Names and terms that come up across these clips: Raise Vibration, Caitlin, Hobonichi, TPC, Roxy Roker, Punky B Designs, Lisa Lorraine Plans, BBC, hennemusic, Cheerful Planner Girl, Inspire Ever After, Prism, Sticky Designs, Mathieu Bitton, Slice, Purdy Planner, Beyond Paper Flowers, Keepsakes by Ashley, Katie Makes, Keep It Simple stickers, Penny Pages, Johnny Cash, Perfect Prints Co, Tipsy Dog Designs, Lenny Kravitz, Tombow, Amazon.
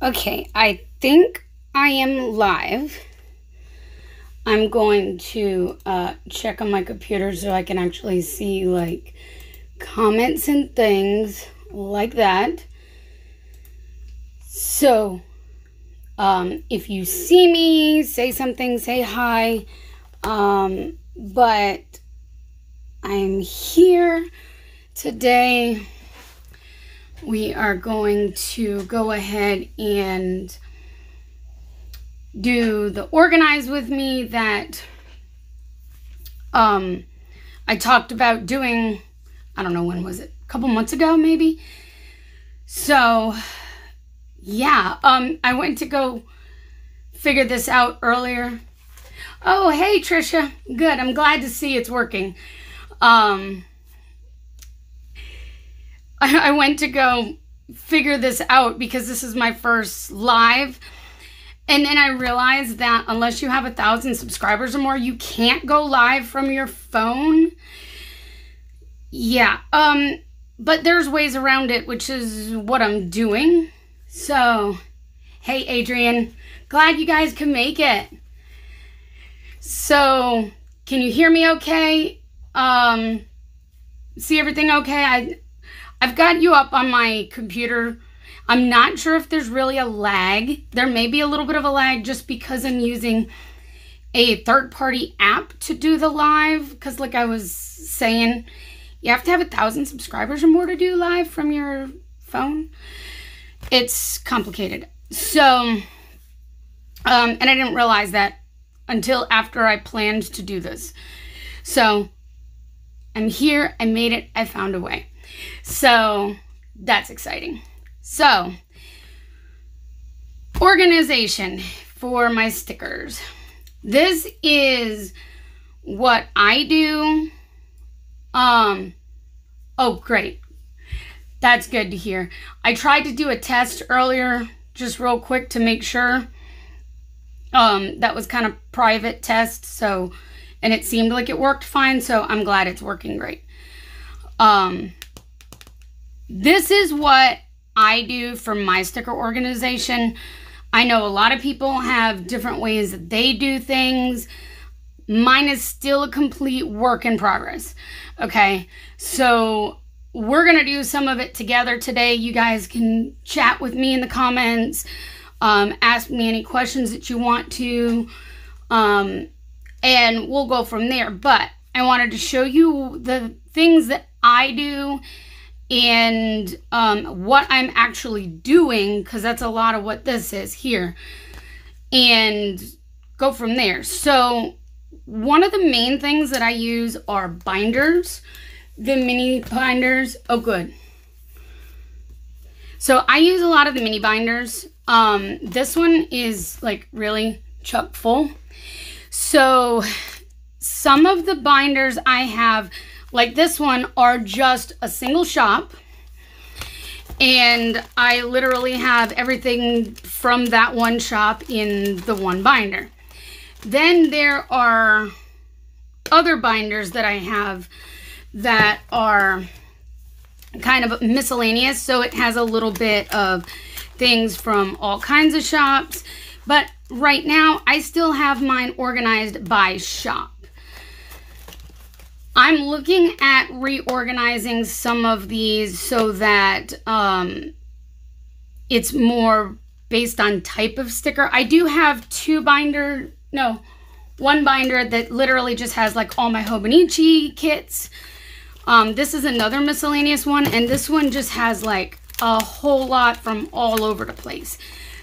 Okay, I think I am live. I'm going to check on my computer so I can actually see like comments and things like that. So if you see me, say something, say hi. But I'm here today. We are going to go ahead and do the organize with me that I talked about doing. I don't know, when was it? A couple months ago, maybe? So, yeah. I went to go figure this out earlier. Oh, hey, Trisha. Good. I'm glad to see it's working. I went to go figure this out because this is my first live. And then I realized that unless you have 1,000 subscribers or more, you can't go live from your phone. Yeah. But there's ways around it, which is what I'm doing. So, hey, Adrian. Glad you guys can make it. So, can you hear me okay? See everything okay? I've got you up on my computer. I'm not sure if there's really a lag. There may be a little bit of a lag just because I'm using a third-party app to do the live. Because like I was saying, you have to have 1,000 subscribers or more to do live from your phone. It's complicated. So, and I didn't realize that until after I planned to do this. So, I'm here. I made it. I found a way. So that's exciting. So organization for my stickers. This is what I do. Oh, great. That's good to hear. I tried to do a test earlier, just real quick to make sure. That was kind of private test. So, and it seemed like it worked fine. So I'm glad it's working great. This is what I do for my sticker organization. I know a lot of people have different ways that they do things. Mine is still a complete work in progress. Okay, so we're gonna do some of it together today. You guys can chat with me in the comments, ask me any questions that you want to, and we'll go from there. But I wanted to show you the things that I do and what I'm actually doing, because that's a lot of what this is here, and go from there. So one of the main things that I use are binders, the mini binders. Oh, good. So I use a lot of the mini binders. This one is like really chock full. So some of the binders I have, like this one, are just a single shop, and I literally have everything from that one shop in the one binder. Then there are other binders that I have that are kind of miscellaneous, so it has a little bit of things from all kinds of shops, but right now I still have mine organized by shop. I'm looking at reorganizing some of these so that it's more based on type of sticker. I do have one binder that literally just has like all my Hobonichi kits. This is another miscellaneous one, and this one just has like a whole lot from all over the place.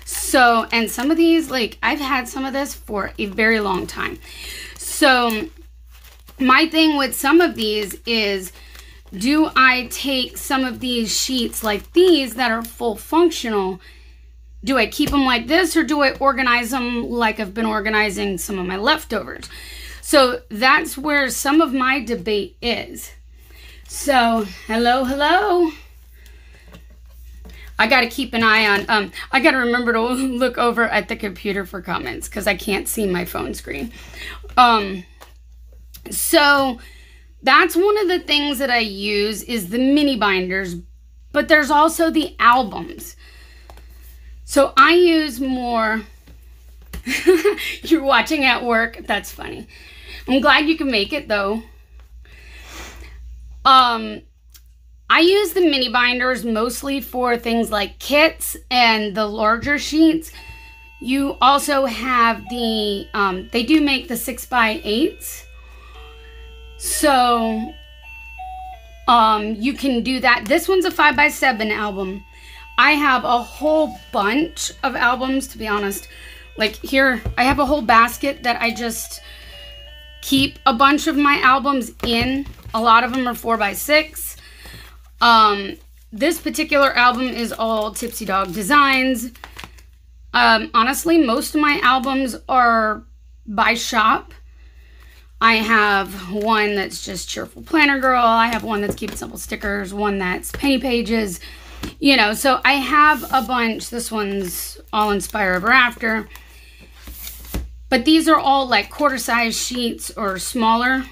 So, and some of these, like I've had some of this for a very long time. So my thing with some of these is, do I take some of these sheets like these that are full functional? Do I keep them like this, or do I organize them like I've been organizing some of my leftovers? So that's where some of my debate is. So hello, hello. I got to keep an eye on, I got to remember to look over at the computer for comments because I can't see my phone screen. So that's one of the things that I use is the mini binders, but there's also the albums. So I use more, you're watching at work, that's funny. I'm glad you can make it though. I use the mini binders mostly for things like kits and the larger sheets. You also have the, they do make the 6x8s. So you can do that. This one's a 5x7 album. I have a whole bunch of albums, to be honest. Like here, I have a whole basket that I just keep a bunch of my albums in. A lot of them are 4x6. This particular album is all Tipsy Dog Designs. Honestly, most of my albums are by shop. I have one that's just Cheerful Planner Girl. I have one that's Keep It Simple Stickers. One that's Penny Pages. You know, so I have a bunch. This one's all Inspire Ever After. But these are all like quarter-size sheets or smaller.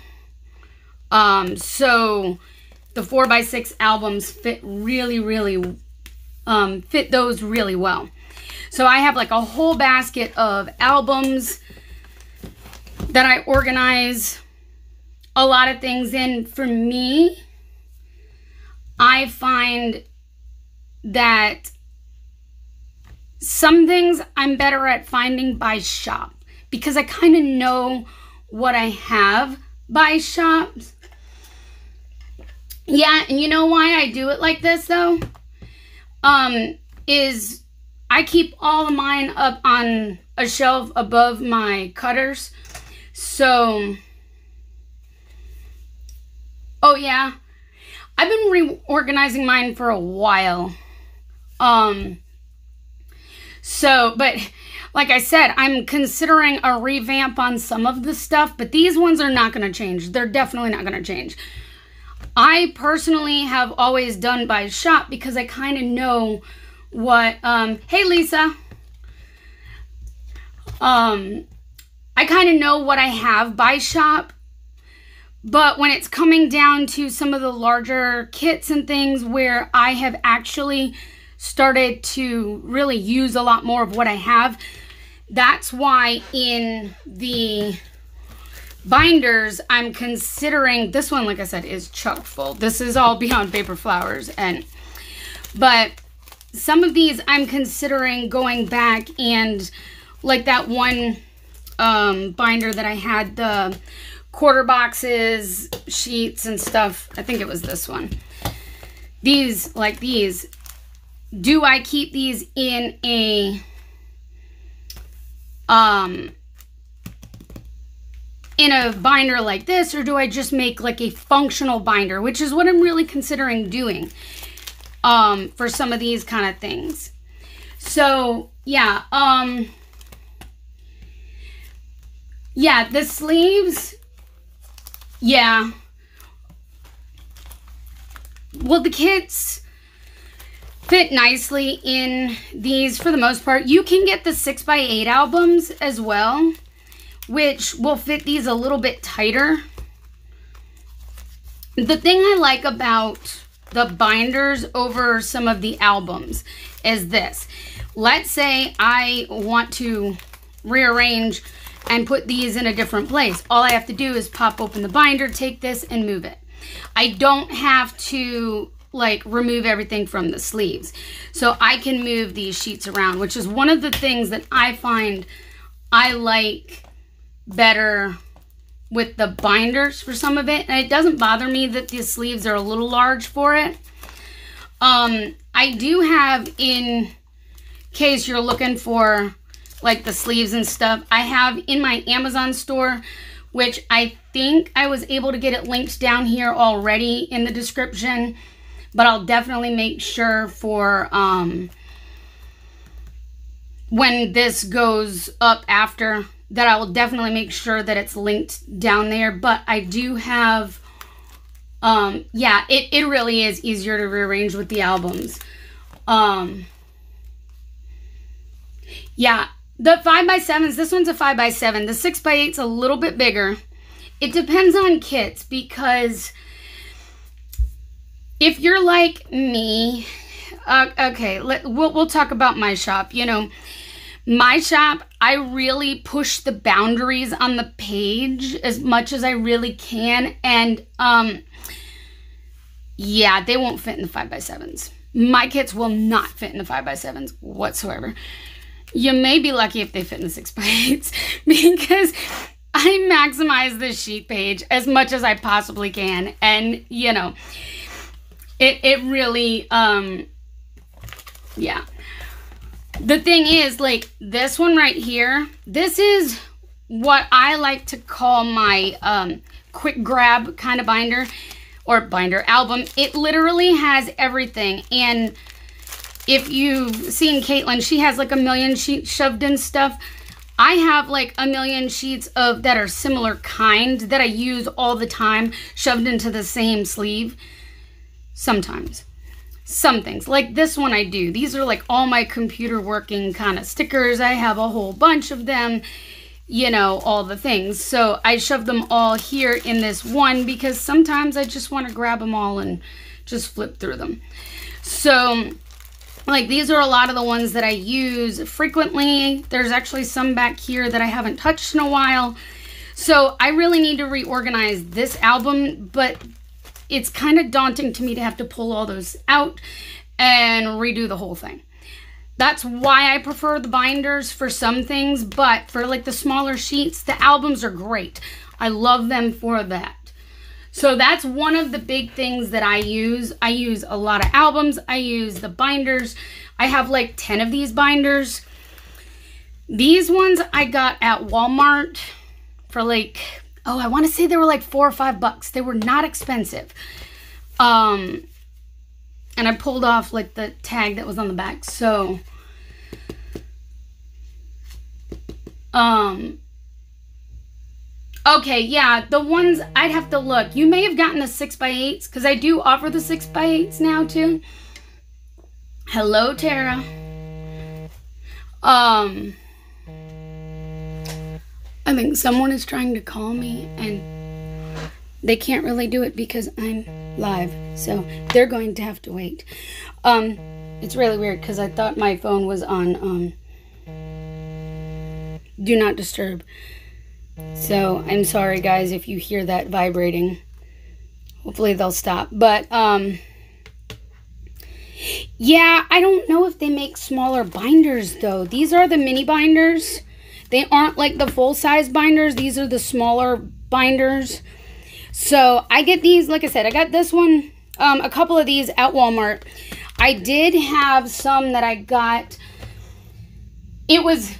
So the 4x6 albums fit really, really, fit those really well. So I have like a whole basket of albums that I organize a lot of things in. For me, I find that some things I'm better at finding by shop because I kind of know what I have by shops. Yeah, and you know why I do it like this though? Is I keep all of mine up on a shelf above my cutters. So, oh yeah, I've been reorganizing mine for a while. So, but like I said, I'm considering a revamp on some of the stuff, but these ones are not going to change. They're definitely not going to change. I personally have always done by shop because I kind of know what, hey Lisa, I kind of know what I have by shop, but when it's coming down to some of the larger kits and things where I have actually started to really use a lot more of what I have, that's why in the binders I'm considering this one, like I said, is chock full. This is all Beyond Paper Flowers, but some of these I'm considering going back and like that one binder that I had the quarter boxes, sheets and stuff. I think it was this one. These, like these, do I keep these in a binder like this, or do I just make like a functional binder, which is what I'm really considering doing for some of these kind of things. So yeah, yeah, the sleeves, yeah. Well, the kits fit nicely in these for the most part. You can get the 6x8 albums as well, which will fit these a little bit tighter. The thing I like about the binders over some of the albums is this. Let's say I want to rearrange and put these in a different place. All I have to do is pop open the binder, take this and move it. I don't have to like remove everything from the sleeves. So I can move these sheets around, which is one of the things that I find I like better with the binders for some of it. And it doesn't bother me that the sleeves are a little large for it. I do have, in case you're looking for like the sleeves and stuff, I have in my Amazon store, which I think I was able to get it linked down here already in the description, but I'll definitely make sure for when this goes up after that, I will definitely make sure that it's linked down there. But I do have, yeah, it really is easier to rearrange with the albums. Yeah. The 5x7s, this one's a 5x7. The 6x8's a little bit bigger. It depends on kits, because if you're like me, Okay, we'll talk about my shop. You know, my shop, I really push the boundaries on the page as much as I really can. And, yeah, they won't fit in the 5x7s. My kits will not fit in the 5x7s whatsoever. You may be lucky if they fit in the 6x8s because I maximize the sheet page as much as I possibly can. And, you know, it really, yeah. The thing is, like, this one right here, this is what I like to call my quick grab kind of binder or binder album. It literally has everything. And if you've seen Caitlin, she has like a million sheets shoved in stuff. I have like a million sheets of that are similar kind that I use all the time shoved into the same sleeve sometimes. Some things like this one I do. These are like all my computer working kind of stickers. I have a whole bunch of them, you know, all the things. So I shove them all here in this one because sometimes I just want to grab them all and just flip through them. So like these are a lot of the ones that I use frequently. There's actually some back here that I haven't touched in a while. So I really need to reorganize this album, but it's kind of daunting to me to have to pull all those out and redo the whole thing. That's why I prefer the binders for some things, but for like the smaller sheets, the albums are great. I love them for that. So that's one of the big things that I use. I use a lot of albums. I use the binders. I have like 10 of these binders. These ones I got at Walmart for like, oh, I want to say they were like $4 or $5. They were not expensive. And I pulled off like the tag that was on the back. So, okay. Yeah. The ones I'd have to look, you may have gotten the 6x8s because I do offer the 6x8s now too. Hello, Tara. I think someone is trying to call me and they can't really do it because I'm live. So they're going to have to wait. It's really weird because I thought my phone was on do not disturb. So I'm sorry guys if you hear that vibrating. Hopefully they'll stop. But yeah, I don't know if they make smaller binders though. These are the mini binders. They aren't like the full-size binders. These are the smaller binders. So I get these, like I said, I got this one, a couple of these at Walmart. I did have some that I got. It was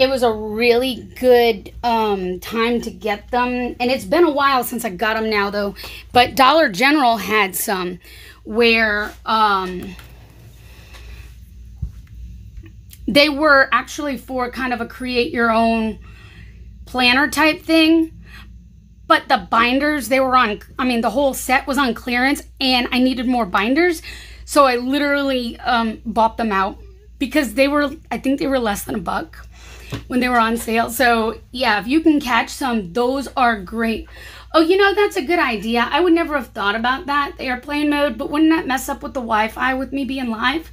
a really good time to get them. And it's been a while since I got them now, though. But Dollar General had some where... they were actually for kind of a create your own planner type thing. But the binders, they were on, I mean, the whole set was on clearance and I needed more binders. So I literally bought them out because they were, I think they were less than $1 when they were on sale. So yeah, if you can catch some, those are great. Oh, you know, that's a good idea. I would never have thought about that, the airplane mode, but wouldn't that mess up with the Wi-Fi with me being live?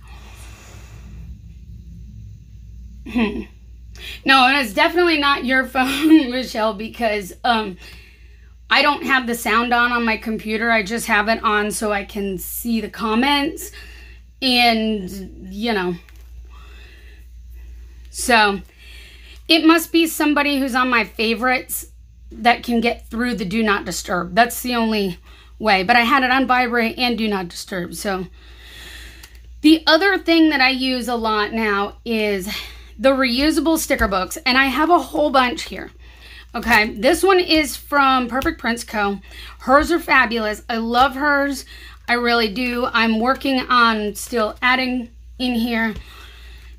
No, and it's definitely not your phone, Michelle, because I don't have the sound on my computer. I just have it on so I can see the comments and, you know. So it must be somebody who's on my favorites that can get through the do not disturb. That's the only way. But I had it on vibrate and do not disturb. So the other thing that I use a lot now is the reusable sticker books, and I have a whole bunch here. Okay, this one is from Perfect Prints Co. Hers are fabulous. I love hers. I really do. I'm working on still adding in here.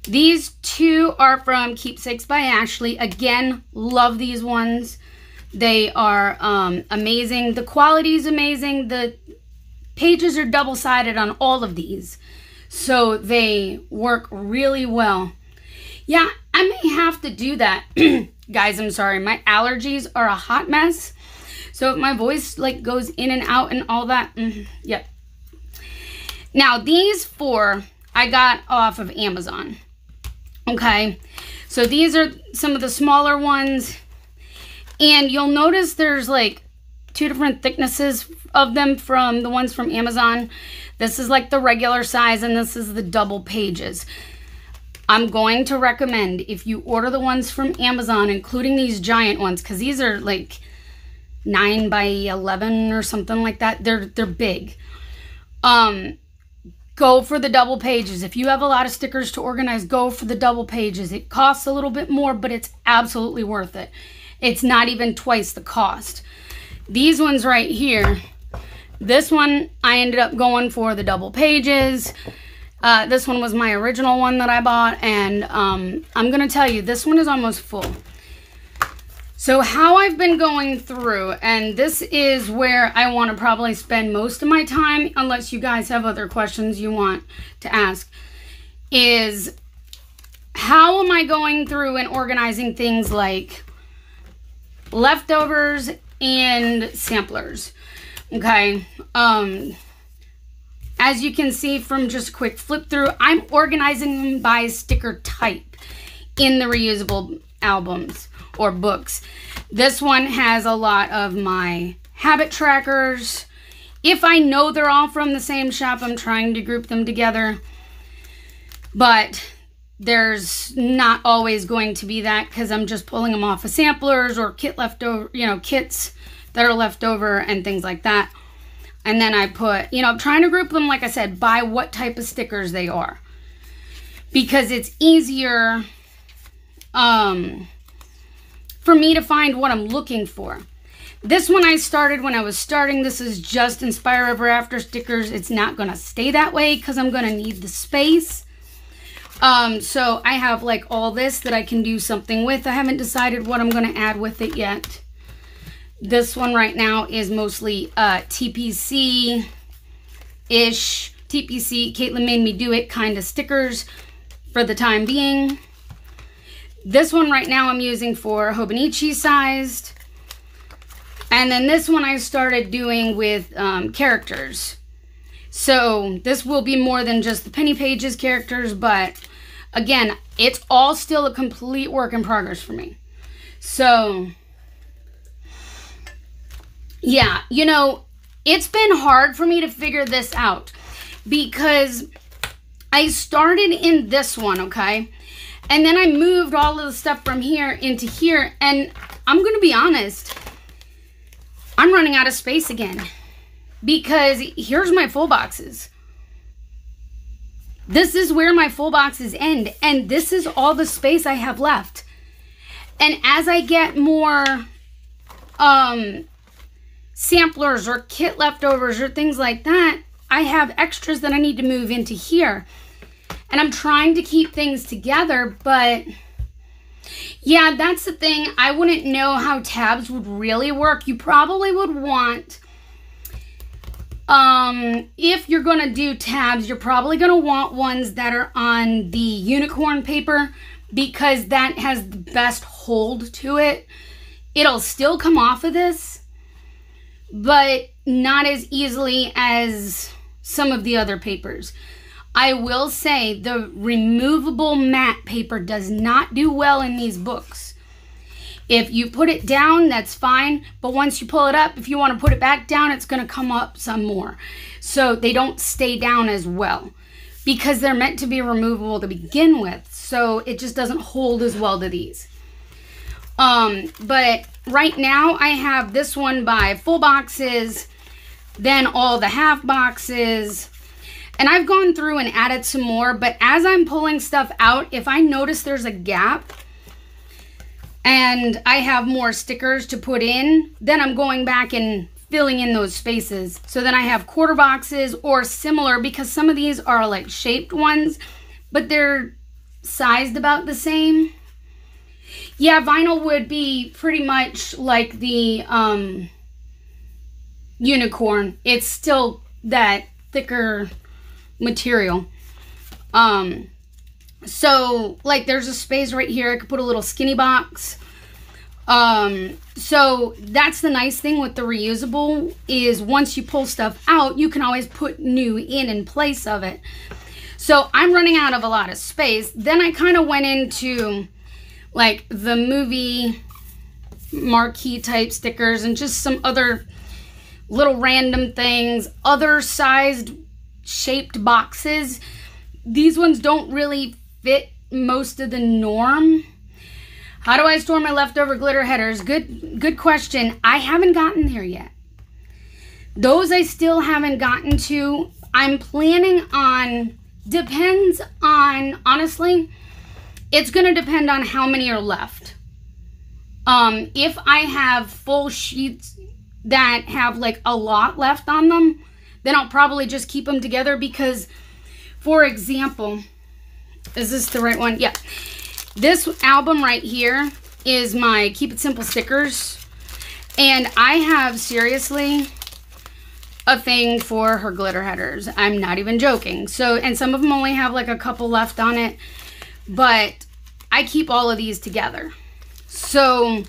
These two are from Keepsakes by Ashley. Again, love these ones. They are amazing. The quality is amazing. The pages are double-sided on all of these, so they work really well. Yeah, I may have to do that. Guys, I'm sorry. My allergies are a hot mess. So if my voice like goes in and out and all that, yep. Now these four I got off of Amazon. Okay, so these are some of the smaller ones, and you'll notice there's like two different thicknesses of them from the ones from Amazon. This is like the regular size, and this is the double pages. I'm going to recommend, if you order the ones from Amazon, including these giant ones, because these are like 9 by 11 or something like that. They're big. Go for the double pages. If you have a lot of stickers to organize, go for the double pages. It costs a little bit more, but it's absolutely worth it. It's not even twice the cost. These ones right here, this one I ended up going for the double pages. This one was my original one that I bought, and I'm gonna tell you, this one is almost full. So how I've been going through, and this is where I want to probably spend most of my time, unless you guys have other questions you want to ask, is how am I going through and organizing things like leftovers and samplers. Okay, as you can see from just a quick flip through, I'm organizing them by sticker type in the reusable albums or books. This one has a lot of my habit trackers. If I know they're all from the same shop, I'm trying to group them together, but there's not always going to be that, because I'm just pulling them off of samplers or kit leftover, you know, kits that are left over and things like that. And then I put, you know, I'm trying to group them, like I said, by what type of stickers they are, because it's easier for me to find what I'm looking for. This one I started when I was starting. This is just Inspire Ever After stickers. It's not going to stay that way because I'm going to need the space. So I have like all this that I can do something with. I haven't decided what I'm going to add with it yet. This one right now is mostly TPC-ish. TPC, Caitlin Made Me Do It kind of stickers for the time being. This one right now I'm using for Hobonichi sized. And then this one I started doing with characters. So this will be more than just the Penny Pages characters, but again, it's all still a complete work in progress for me. So yeah, you know, it's been hard for me to figure this out because I started in this one, okay? And then I moved all of the stuff from here into here, and I'm going to be honest, I'm running out of space again, because here's my full boxes. This is where my full boxes end, and this is all the space I have left. And as I get more samplers or kit leftovers or things like that, I have extras that I need to move into here, and I'm trying to keep things together. But yeah, that's the thing. I wouldn't know how tabs would really work. You probably would want, if you're gonna do tabs, you're probably gonna want ones that are on the unicorn paper, because that has the best hold to it. It'll still come off of this, but not as easily as some of the other papers. I will say the removable matte paper does not do well in these books. If you put it down, that's fine, but once you pull it up, if you want to put it back down, it's going to come up some more. So they don't stay down as well, because they're meant to be removable to begin with, so it just doesn't hold as well to these. But right now I have this one by full boxes, then all the half boxes, and I've gone through and added some more. But as I'm pulling stuff out, if I notice there's a gap and I have more stickers to put in, then I'm going back and filling in those spaces. So then I have quarter boxes or similar, because some of these are like shaped ones, but they're sized about the same. Yeah, vinyl would be pretty much like the unicorn. It's still that thicker material. So like there's a space right here. I could put a little skinny box. So that's the nice thing with the reusable, is once you pull stuff out, you can always put new in place of it. So I'm running out of a lot of space. Then I kind of went into like the movie marquee type stickers and just some other little random things, other sized shaped boxes. These ones don't really fit most of the norm. How do I store my leftover glitter headers? Good question. I haven't gotten there yet. Those I still haven't gotten to. I'm planning on, depends on, honestly, it's gonna depend on how many are left. If I have full sheets that have like a lot left on them, then I'll probably just keep them together because, for example, is this the right one? Yeah. This album right here is my Keep It Simple stickers. And I have seriously a thing for her glitter headers. I'm not even joking. So, and some of them only have like a couple left on it, but I keep all of these together. So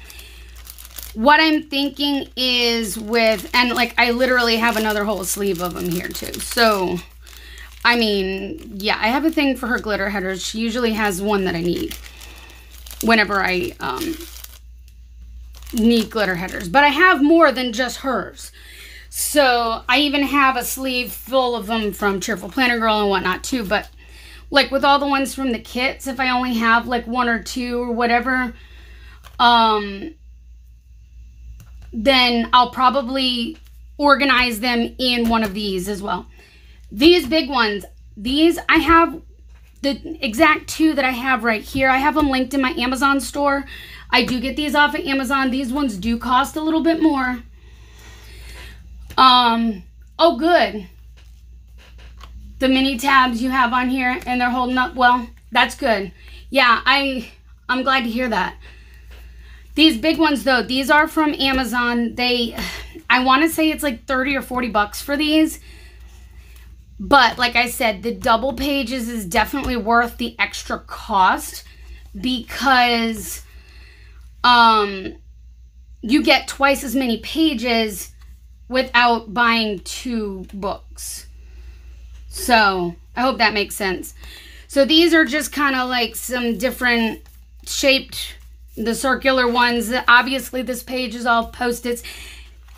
what I'm thinking is with, and like I literally have another whole sleeve of them here too. So I mean, yeah, I have a thing for her glitter headers. She usually has one that I need whenever I need glitter headers. But I have more than just hers. So I even have a sleeve full of them from Cheerful Planner Girl and whatnot too. But like with all the ones from the kits, if I only have like one or two or whatever, then I'll probably organize them in one of these as well. These big ones, these I have the exact two that I have right here. I have them linked in my Amazon store. I do get these off of Amazon. These ones do cost a little bit more. Oh, good. The mini tabs you have on here and they're holding up well. That's good. Yeah, I'm glad to hear that. These big ones though, these are from Amazon. I want to say it's like 30 or 40 bucks for these. But like I said, the double pages is definitely worth the extra cost because you get twice as many pages without buying two books. So I hope that makes sense. So these are just kind of like some different shaped, the circular ones. Obviously this page is all Post-its.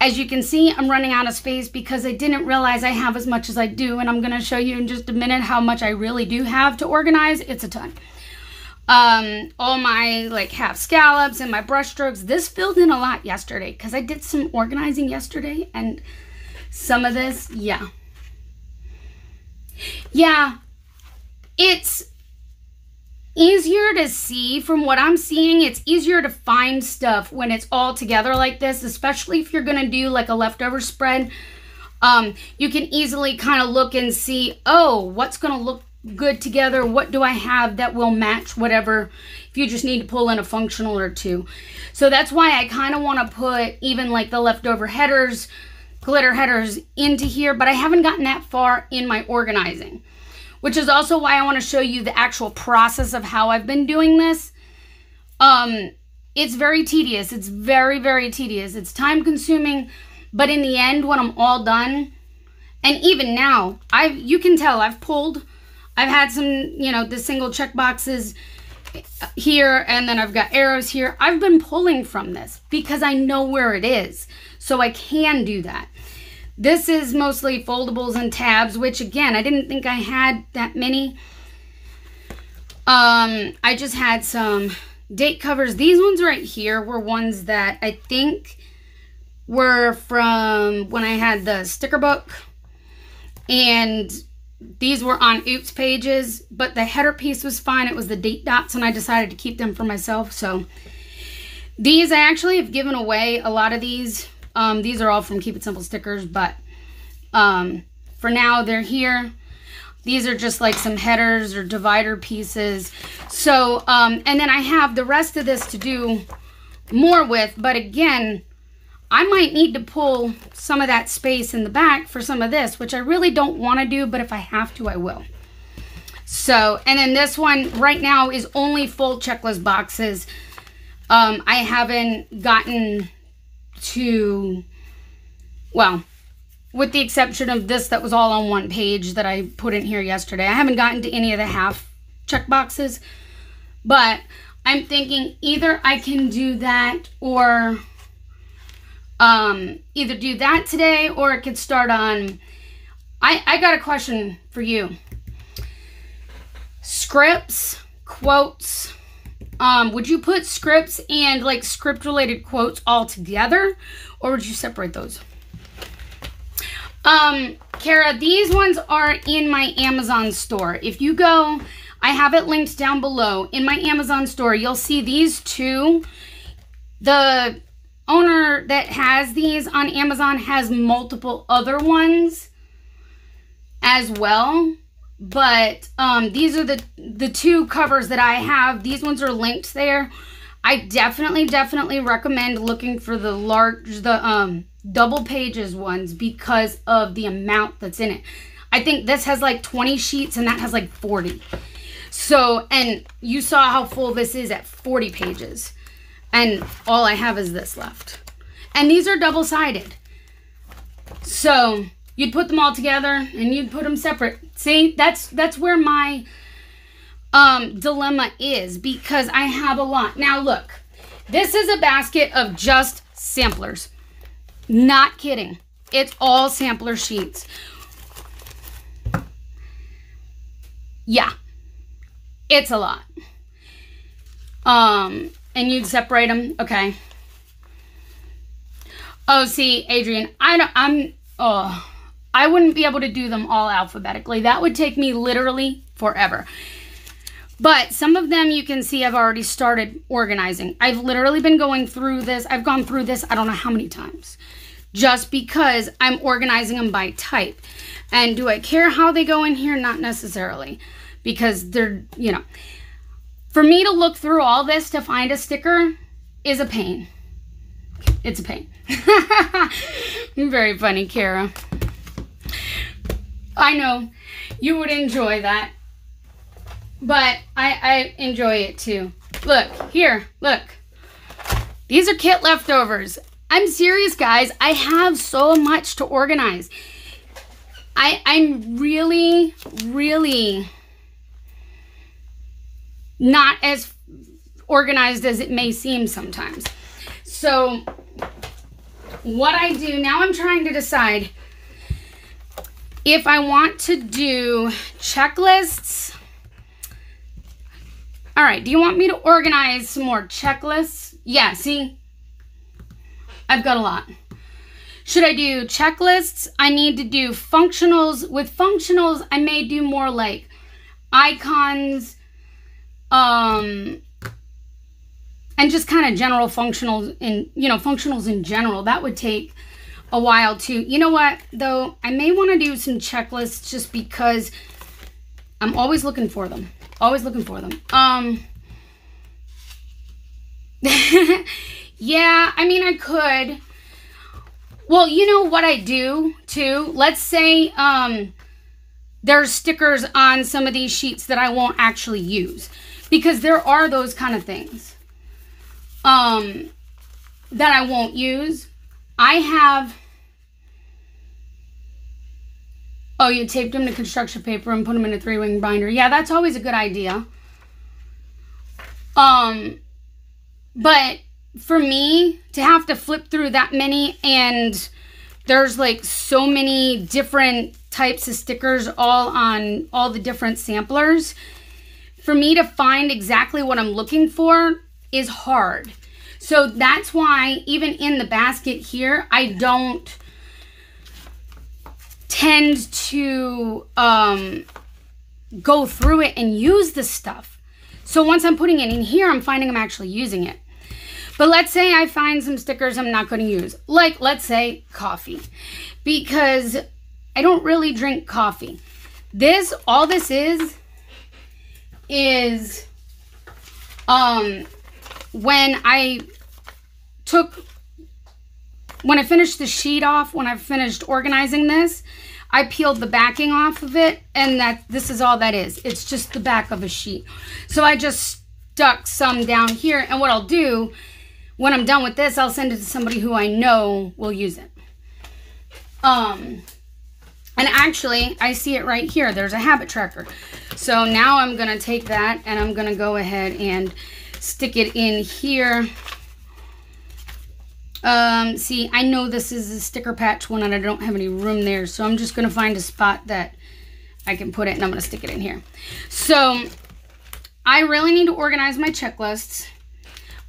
As you can see, I'm running out of space because I didn't realize I have as much as I do, and I'm going to show you in just a minute how much I really do have to organize. It's a ton. All my like half scallops and my brush strokes. This filled in a lot yesterday because I did some organizing yesterday, and some of this, yeah. Yeah, it's easier to see. From what I'm seeing, it's easier to find stuff when it's all together like this, especially if you're gonna do like a leftover spread. You can easily kind of look and see, oh, what's gonna look good together, what do I have that will match whatever, if you just need to pull in a functional or two. So that's why I kind of want to put even like the leftover headers, glitter headers into here, but I haven't gotten that far in my organizing, which is also why I want to show you the actual process of how I've been doing this. It's very tedious. It's very, very tedious. It's time consuming, but in the end, when I'm all done, and even now, you can tell I've pulled, I've had some, you know, the single check boxes here, and then I've got arrows here. I've been pulling from this because I know where it is, so I can do that. This is mostly foldables and tabs, which again, I didn't think I had that many. I just had some date covers. These ones right here were ones that I think were from when I had the sticker book. And these were on Oops Pages, but the header piece was fine. It was the date dots, and I decided to keep them for myself. So these, I actually have given away a lot of these. These are all from Keep It Simple stickers, but for now they're here. These are just like some headers or divider pieces. So, and then I have the rest of this to do more with, but again, I might need to pull some of that space in the back for some of this, which I really don't want to do, but if I have to, I will. So, and then this one right now is only full checklist boxes. I haven't gotten to, well, with the exception of this that was all on one page that I put in here yesterday, I haven't gotten to any of the half check boxes, but I'm thinking either I can do that or either do that today, or it could start on, I got a question for you. Scripts, quotes, would you put scripts and like script related quotes all together, or would you separate those? Kara, these ones are in my Amazon store. If you go, I have it linked down below. In my Amazon store, you'll see these two. The owner that has these on Amazon has multiple other ones as well. But these are the two covers that I have. These ones are linked there. I definitely recommend looking for the large, the double pages ones because of the amount that's in it. I think this has like 20 sheets and that has like 40. So, and you saw how full this is at 40 pages. And all I have is this left. And these are double-sided. So you'd put them all together and you'd put them separate. See, that's where my dilemma is, because I have a lot. Now look, this is a basket of just samplers. Not kidding. It's all sampler sheets. Yeah, it's a lot. And you'd separate them. Okay. Oh, see, Adrian, I wouldn't be able to do them all alphabetically. That would take me literally forever. But some of them you can see I've already started organizing. I've literally been going through this. I've gone through this I don't know how many times, just because I'm organizing them by type. And do I care how they go in here? Not necessarily, because they're, you know, for me to look through all this to find a sticker is a pain. It's a pain. Very funny, Kara. I know you would enjoy that, but I enjoy it too. Look, here, look. These are kit leftovers. I'm serious, guys. I have so much to organize. I'm really, really not as organized as it may seem sometimes. So what I do now, I'm trying to decide if I want to do checklists. All right, do you want me to organize some more checklists? Yeah, see, I've got a lot. Should I do checklists? I need to do functionals. With functionals, I may do more like icons, and just kind of general functionals, in, you know, functionals in general. That would take a while too. You know what, though? I may want to do some checklists just because I'm always looking for them. Always looking for them. Yeah, I mean, I could. Well, you know what I do too? Let's say there's stickers on some of these sheets that I won't actually use, because there are those kind of things that I won't use. I have, oh, you taped them to construction paper and put them in a 3-ring binder. Yeah, that's always a good idea. But for me to have to flip through that many, and there's like so many different types of stickers all on all the different samplers, for me to find exactly what I'm looking for is hard. So that's why even in the basket here, I don't tend to go through it and use the stuff. So once I'm putting it in here, I'm finding I'm actually using it. But let's say I find some stickers I'm not going to use, like let's say coffee, because I don't really drink coffee. This, all this is when I took, when I finished the sheet off, when I finished organizing this, I peeled the backing off of it, and that, this is all that is. It's just the back of a sheet. So I just stuck some down here. And what I'll do when I'm done with this, I'll send it to somebody who I know will use it. And actually, I see it right here. There's a habit tracker. So now I'm going to take that and I'm going to go ahead and stick it in here. See, I know this is a sticker patch one and I don't have any room there. So I'm just going to find a spot that I can put it and I'm going to stick it in here. So I really need to organize my checklists.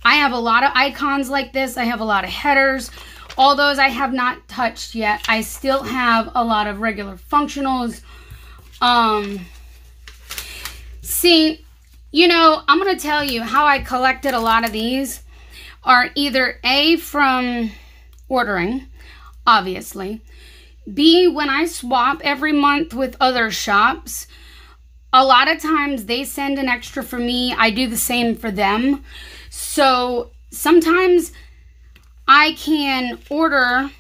I have a lot of icons like this. I have a lot of headers. All those I have not touched yet. I still have a lot of regular functionals. See, you know, I'm going to tell you how I collected a lot of these are either A, from ordering, obviously. B, when I swap every month with other shops, a lot of times they send an extra for me. I do the same for them. So sometimes I can order,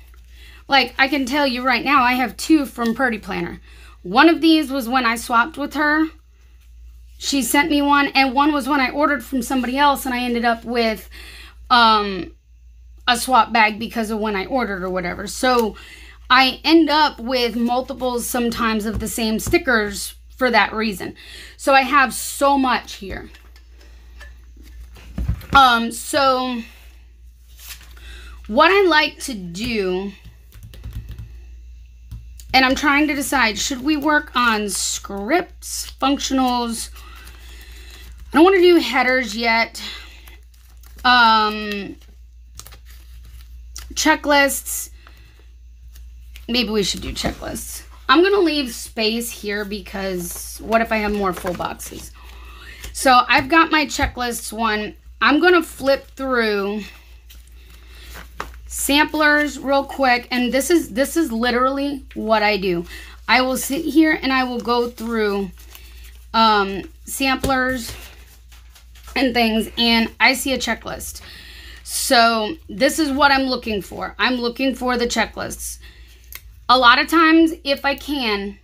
like I can tell you right now, I have two from Purdy Planner. One of these was when I swapped with her. She sent me one, and one was when I ordered from somebody else and I ended up with a swap bag because of when I ordered or whatever. So I end up with multiples sometimes of the same stickers for that reason. So I have so much here. So what I like to do, and I'm trying to decide, should we work on scripts, functionals? I don't want to do headers yet. Checklists. Maybe we should do checklists. I'm going to leave space here because what if I have more full boxes? So I've got my checklists one. I'm going to flip through samplers real quick, and this is literally what I do. I will sit here and I will go through samplers and things, and I see a checklist. So this is what I'm looking for. I'm looking for the checklists. A lot of times, if I can,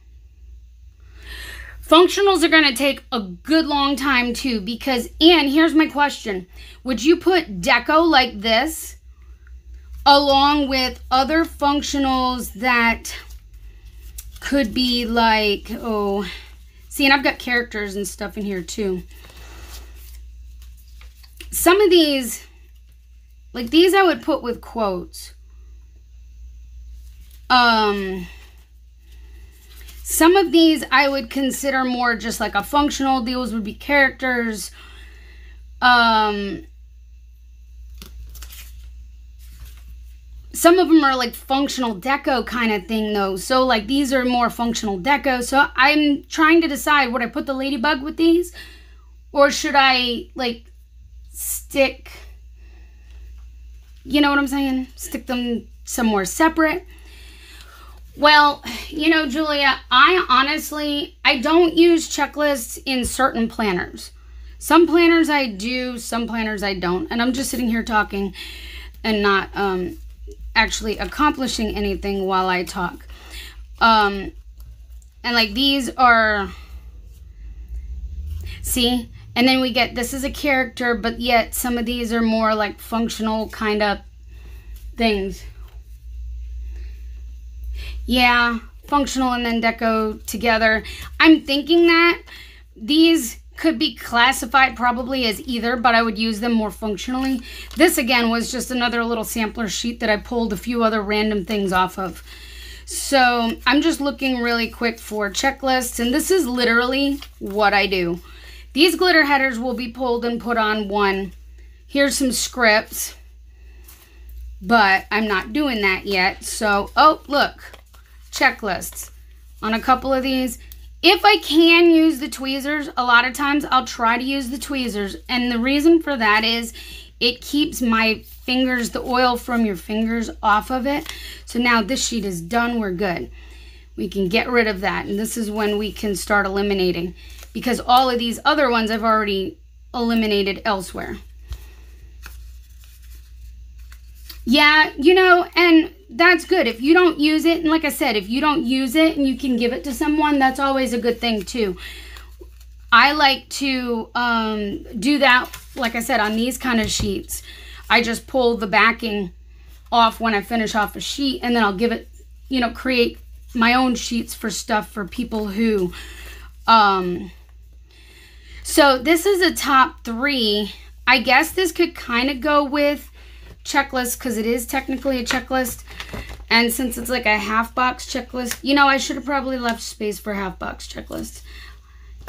functionals are going to take a good long time too, because, and here's my question, would you put deco like this along with other functionals that could be like, oh, see, and I've got characters and stuff in here too. Some of these, like these I would put with quotes. Some of these I would consider more just like a functional. Those would be characters. Some of them are like functional deco kind of thing though. So like these are more functional deco. So I'm trying to decide, would I put the ladybug with these? Or should I like stick, you know what I'm saying? Stick them somewhere separate. Well, you know, Julia, I honestly, I don't use checklists in certain planners. Some planners I do, some planners I don't. And I'm just sitting here talking and not, actually accomplishing anything while I talk. And like these are, see, and then we get, this is a character, but yet some of these are more like functional kind of things. Yeah, functional and then deco together. I'm thinking that these could be classified probably as either, but I would use them more functionally. This again was just another little sampler sheet that I pulled a few other random things off of. So I'm just looking really quick for checklists, and this is literally what I do. These glitter headers will be pulled and put on one. Here's some scripts, but I'm not doing that yet. So, oh, look, checklists on a couple of these. If I can use the tweezers, a lot of times I'll try to use the tweezers. And the reason for that is it keeps my fingers, the oil from your fingers off of it. So now this sheet is done. We're good. We can get rid of that. And this is when we can start eliminating, because all of these other ones I've already eliminated elsewhere. Yeah, you know, and that's good. If you don't use it, and like I said, if you don't use it and you can give it to someone, that's always a good thing too. I like to do that, like I said, on these kind of sheets. I just pull the backing off when I finish off a sheet, and then I'll give it, you know, create my own sheets for stuff for people who, so this is a top three. I guess this could kind of go with checklist because it is technically a checklist. And since it's like a half box checklist, you know, I should have probably left space for half box checklists.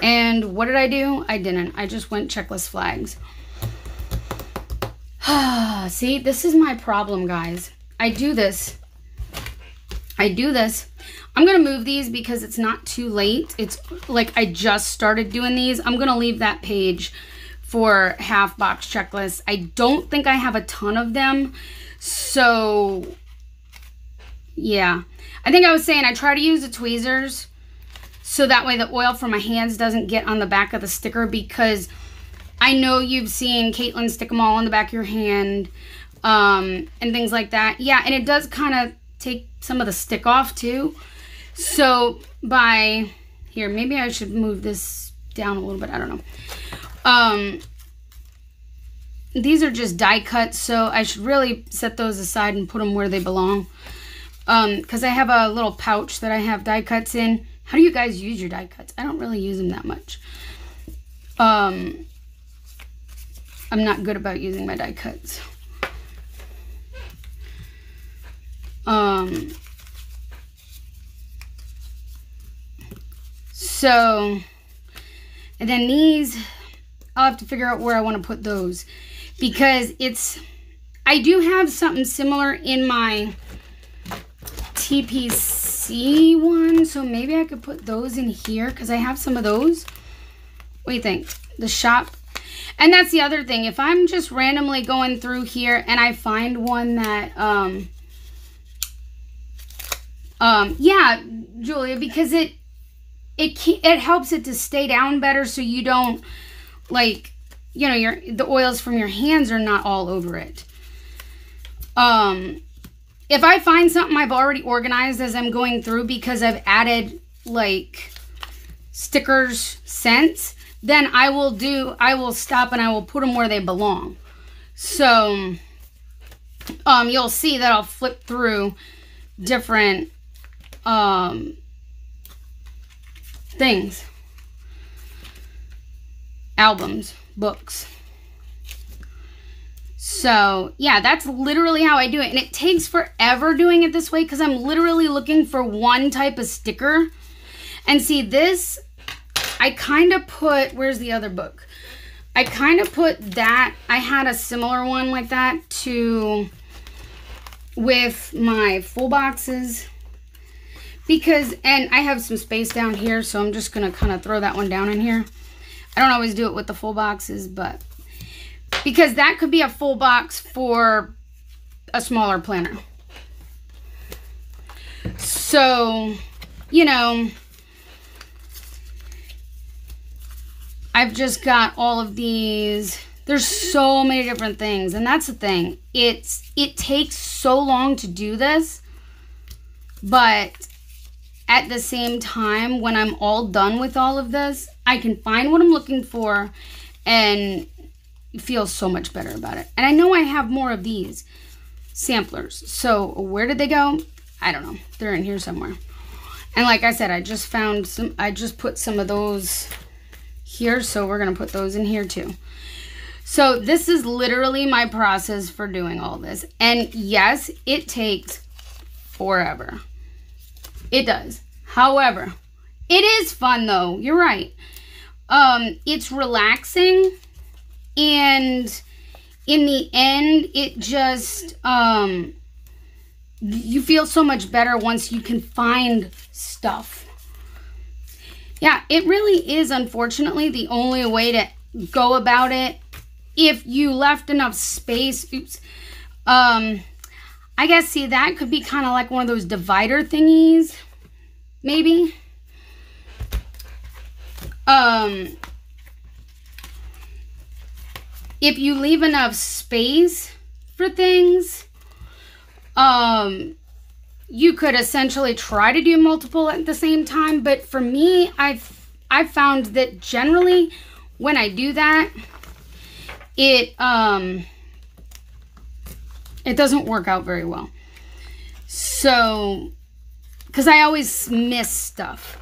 And what did I do? I didn't. I just went checklist flags. See, this is my problem, guys. I do this. I'm going to move these because it's not too late. It's like I just started doing these. I'm going to leave that page for half box checklists. I don't think I have a ton of them. So, yeah. I think I was saying I try to use the tweezers so that way the oil from my hands doesn't get on the back of the sticker, because I know you've seen Caitlin stick them all on the back of your hand and things like that. Yeah, and it does kind of take some of the stick off too. So by here, maybe I should move this down a little bit. I don't know. These are just die cuts, so I should really set those aside and put them where they belong. Because I have a little pouch that I have die cuts in. How do you guys use your die cuts? I don't really use them that much. I'm not good about using my die cuts. So, and then these, I'll have to figure out where I want to put those, because it's, I do have something similar in my TPC one, so maybe I could put those in here, because I have some of those. What do you think? The shop. And that's the other thing. If I'm just randomly going through here and I find one that, yeah, Julia, because it helps it to stay down better, so you don't, like, you know, the oils from your hands are not all over it. If I find something I've already organized as I'm going through because I've added, like, stickers, scents, then I will stop and I will put them where they belong. So, you'll see that I'll flip through different, things. Albums, books. So, yeah, that's literally how I do it. And it takes forever doing it this way because I'm literally looking for one type of sticker. And see, this, I kind of put, where's the other book? I kind of put that, I had a similar one like that to, with my full boxes. Because, and I have some space down here, so I'm just going to kind of throw that one down in here. I don't always do it with the full boxes, but, because that could be a full box for a smaller planner. So, you know, I've just got all of these. There's so many different things, and that's the thing. It takes so long to do this, but at the same time, when I'm all done with all of this, I can find what I'm looking for and feel so much better about it. And I know I have more of these samplers. So where did they go? I don't know. They're in here somewhere. And like I said, I just found some, I just put some of those here, so we're going to put those in here too. So this is literally my process for doing all this. And yes, it takes forever. It does. However, it is fun though. You're right. It's relaxing. And in the end, it just, you feel so much better once you can find stuff. Yeah, it really is, unfortunately, the only way to go about it. If you left enough space, oops, I guess, see, that could be kind of like one of those divider thingies, maybe. If you leave enough space for things, you could essentially try to do multiple at the same time. But for me, I've found that generally when I do that, it doesn't work out very well. So, because I always miss stuff.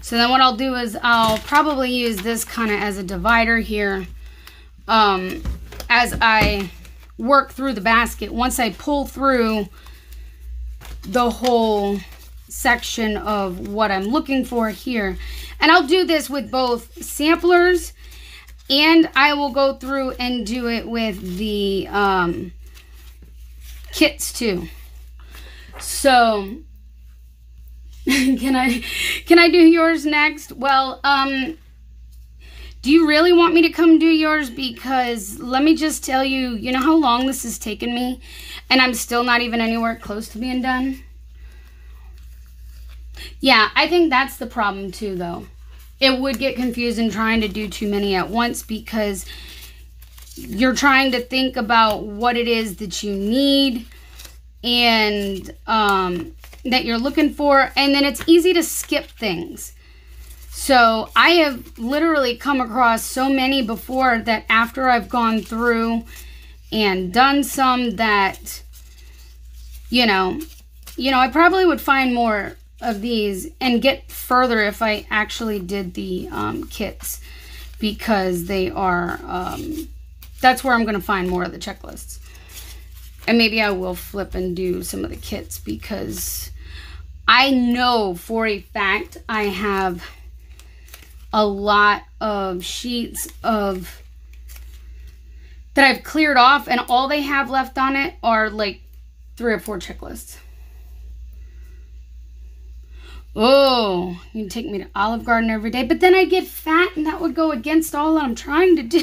So then what I'll do is I'll probably use this kind of as a divider here as I work through the basket. Once I pull through the whole section of what I'm looking for here. And I'll do this with both samplers, and I will go through and do it with the kits too. So can I do yours next? Well, do you really want me to come do yours? Because let me just tell you, you know how long this has taken me, and I'm still not even anywhere close to being done. Yeah, I think that's the problem too, though. It would get confusing trying to do too many at once, because you're trying to think about what it is that you need and that you're looking for, and then it's easy to skip things. So I have literally come across so many before that after I've gone through and done some that, you know, I probably would find more of these and get further if I actually did the kits, because they are, that's where I'm gonna find more of the checklists. And maybe I will flip and do some of the kits, because I know for a fact I have a lot of sheets of that I've cleared off, and all they have left on it are like 3 or 4 checklists. Oh, you take me to Olive Garden every day, but then I get fat, and that would go against all that I'm trying to do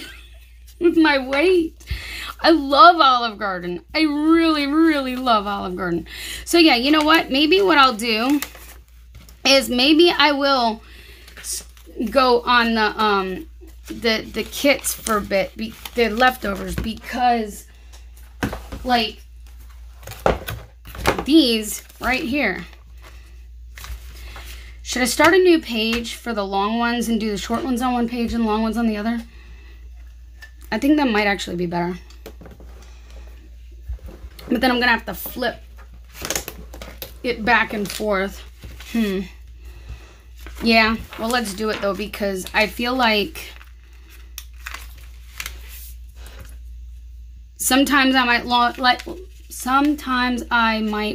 with my weight. I love Olive Garden. I really, really love Olive Garden. So yeah, you know what? Maybe what I'll do is maybe I will go on the kits for a bit, the leftovers, because like these right here. Should I start a new page for the long ones and do the short ones on one page and long ones on the other? I think that might actually be better. But then I'm gonna have to flip it back and forth. Yeah, well, let's do it though, because I feel like sometimes I might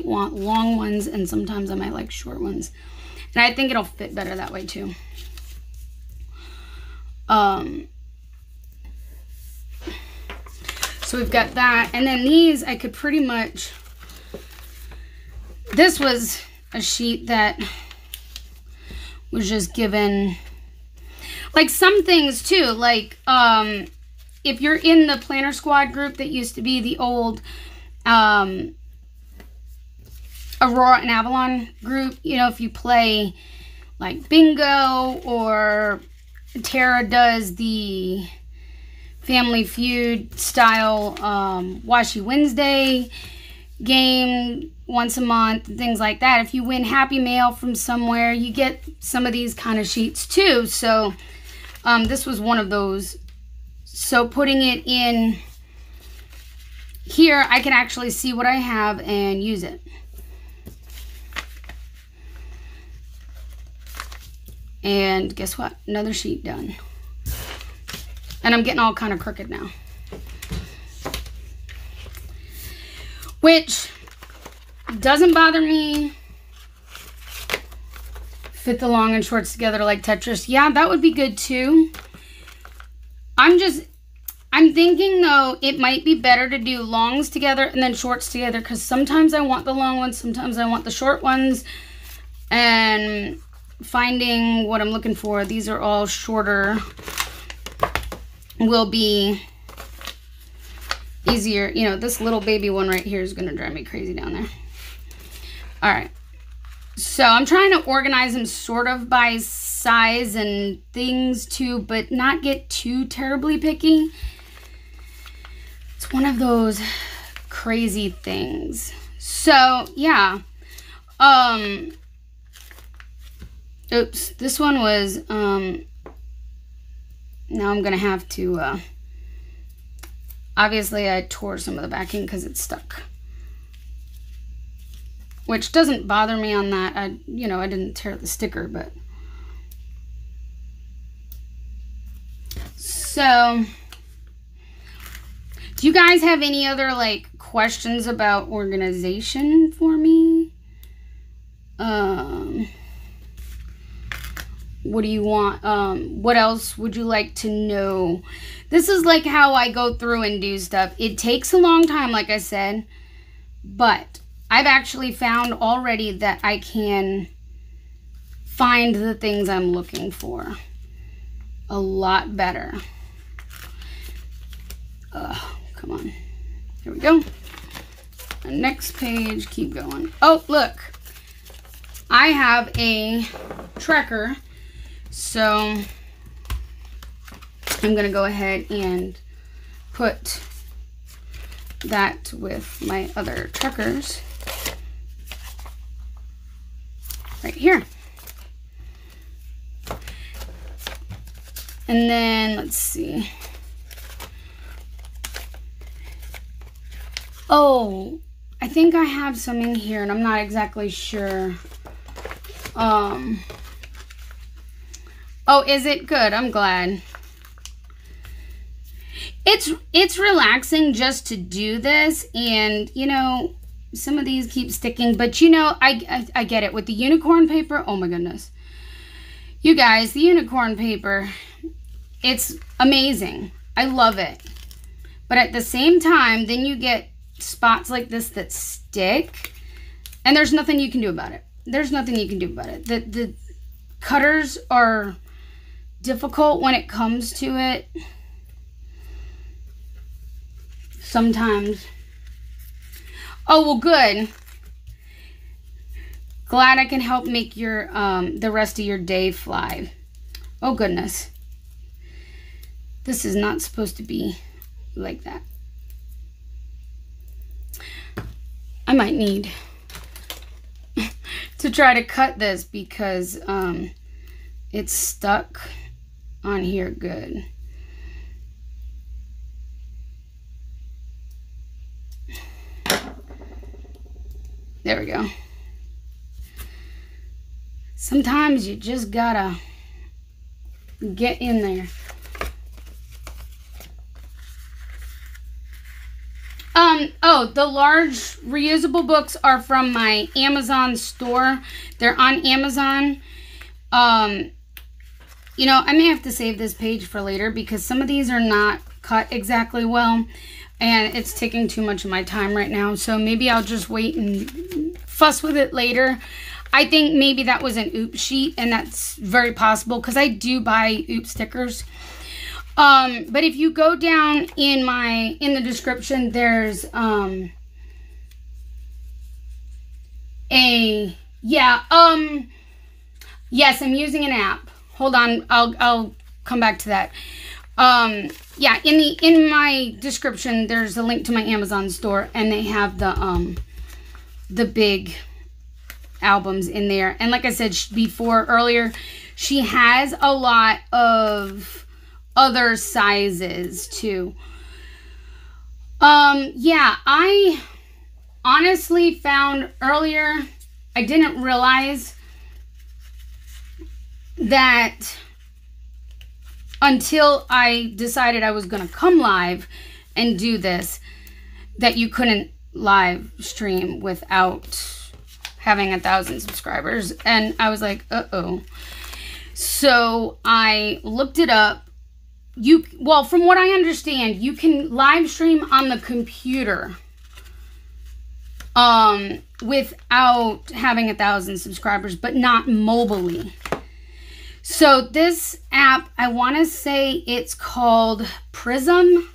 want long ones, and sometimes I might like short ones. And I think it'll fit better that way too. So we've got that. And then these, I could pretty much, this was a sheet that was just given, like some things too, like if you're in the Planner Squad group that used to be the old Aurora and Avalon group, you know, if you play like bingo, or Tara does the Family Feud style Washi Wednesday game once a month, things like that. If you win Happy Mail from somewhere, you get some of these kind of sheets too. So this was one of those. So putting it in here, I can actually see what I have and use it. And guess what? Another sheet done. And I'm getting all kind of crooked now. Which doesn't bother me. Fit the long and shorts together like Tetris. Yeah, that would be good too. I'm thinking though, it might be better to do longs together and then shorts together, because sometimes I want the long ones, sometimes I want the short ones. And finding what I'm looking for. These are all shorter, will be easier. You know, this little baby one right here is gonna drive me crazy down there. All right, so I'm trying to organize them sort of by size and things too, but not get too terribly picky. It's one of those crazy things. So yeah, oops, this one was Now I'm gonna have to, obviously I tore some of the backing because it's stuck, which doesn't bother me on that. I didn't tear the sticker, but. So, do you guys have any other like questions about organization for me? What do you want? What else would you like to know? This is like how I go through and do stuff. It takes a long time, like I said, but I've actually found already that I can find the things I'm looking for a lot better. Oh, come on. Here we go. The next page, keep going. Oh, look. I have a tracker, so I'm gonna go ahead and put that with my other trackers right here. And then let's see. Oh, I think I have some in here and I'm not exactly sure. Oh, is it good? I'm glad. It's relaxing just to do this, and you know, some of these keep sticking, but you know, I get it with the unicorn paper. Oh my goodness. You guys, the unicorn paper, it's amazing. I love it. But at the same time, then you get spots like this that stick, and there's nothing you can do about it. There's nothing you can do about it. The cutters are difficult when it comes to it. Sometimes. Oh, well, good. Glad I can help make your the rest of your day fly. Oh, goodness. This is not supposed to be like that. I might need to try to cut this because it's stuck on here good. There we go. Sometimes you just gotta get in there. Oh, the large reusable books are from my Amazon store. They're on Amazon. You know, I may have to save this page for later because some of these are not cut exactly well, and it's taking too much of my time right now. So maybe I'll just wait and fuss with it later. I think maybe that was an oop sheet, and that's very possible because I do buy oop stickers. But if you go down in the description, there's, yes, I'm using an app. Hold on. I'll come back to that. Yeah, in my description, there's a link to my Amazon store, and they have the big albums in there. And like I said before, earlier, she has a lot of other sizes too. Yeah, I honestly found earlier, I didn't realize that until I decided I was gonna come live and do this, that you couldn't live stream without having 1,000 subscribers. And I was like, uh-oh. So I looked it up. Well, from what I understand, you can live stream on the computer without having 1,000 subscribers, but not mobilely. So this app, I want to say it's called Prism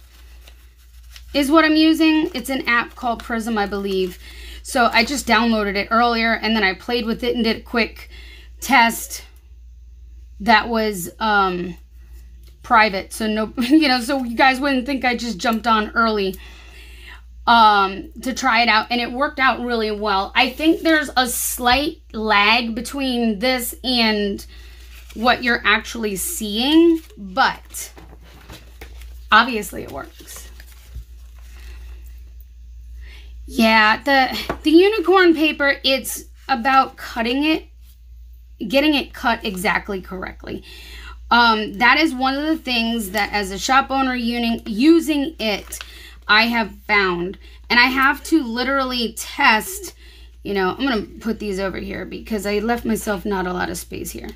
is what I'm using. It's an app called Prism, I believe. So I just downloaded it earlier, and then I played with it and did a quick test that was private, so no, you know, so you guys wouldn't think I just jumped on early to try it out, and it worked out really well. I think there's a slight lag between this and what you're actually seeing, but obviously it works. Yeah, the unicorn paper, it's about cutting it, getting it cut exactly correctly. That is one of the things that as a shop owner using it, I have found. And I have to literally test, you know, I'm going to put these over here because I left myself not a lot of space here.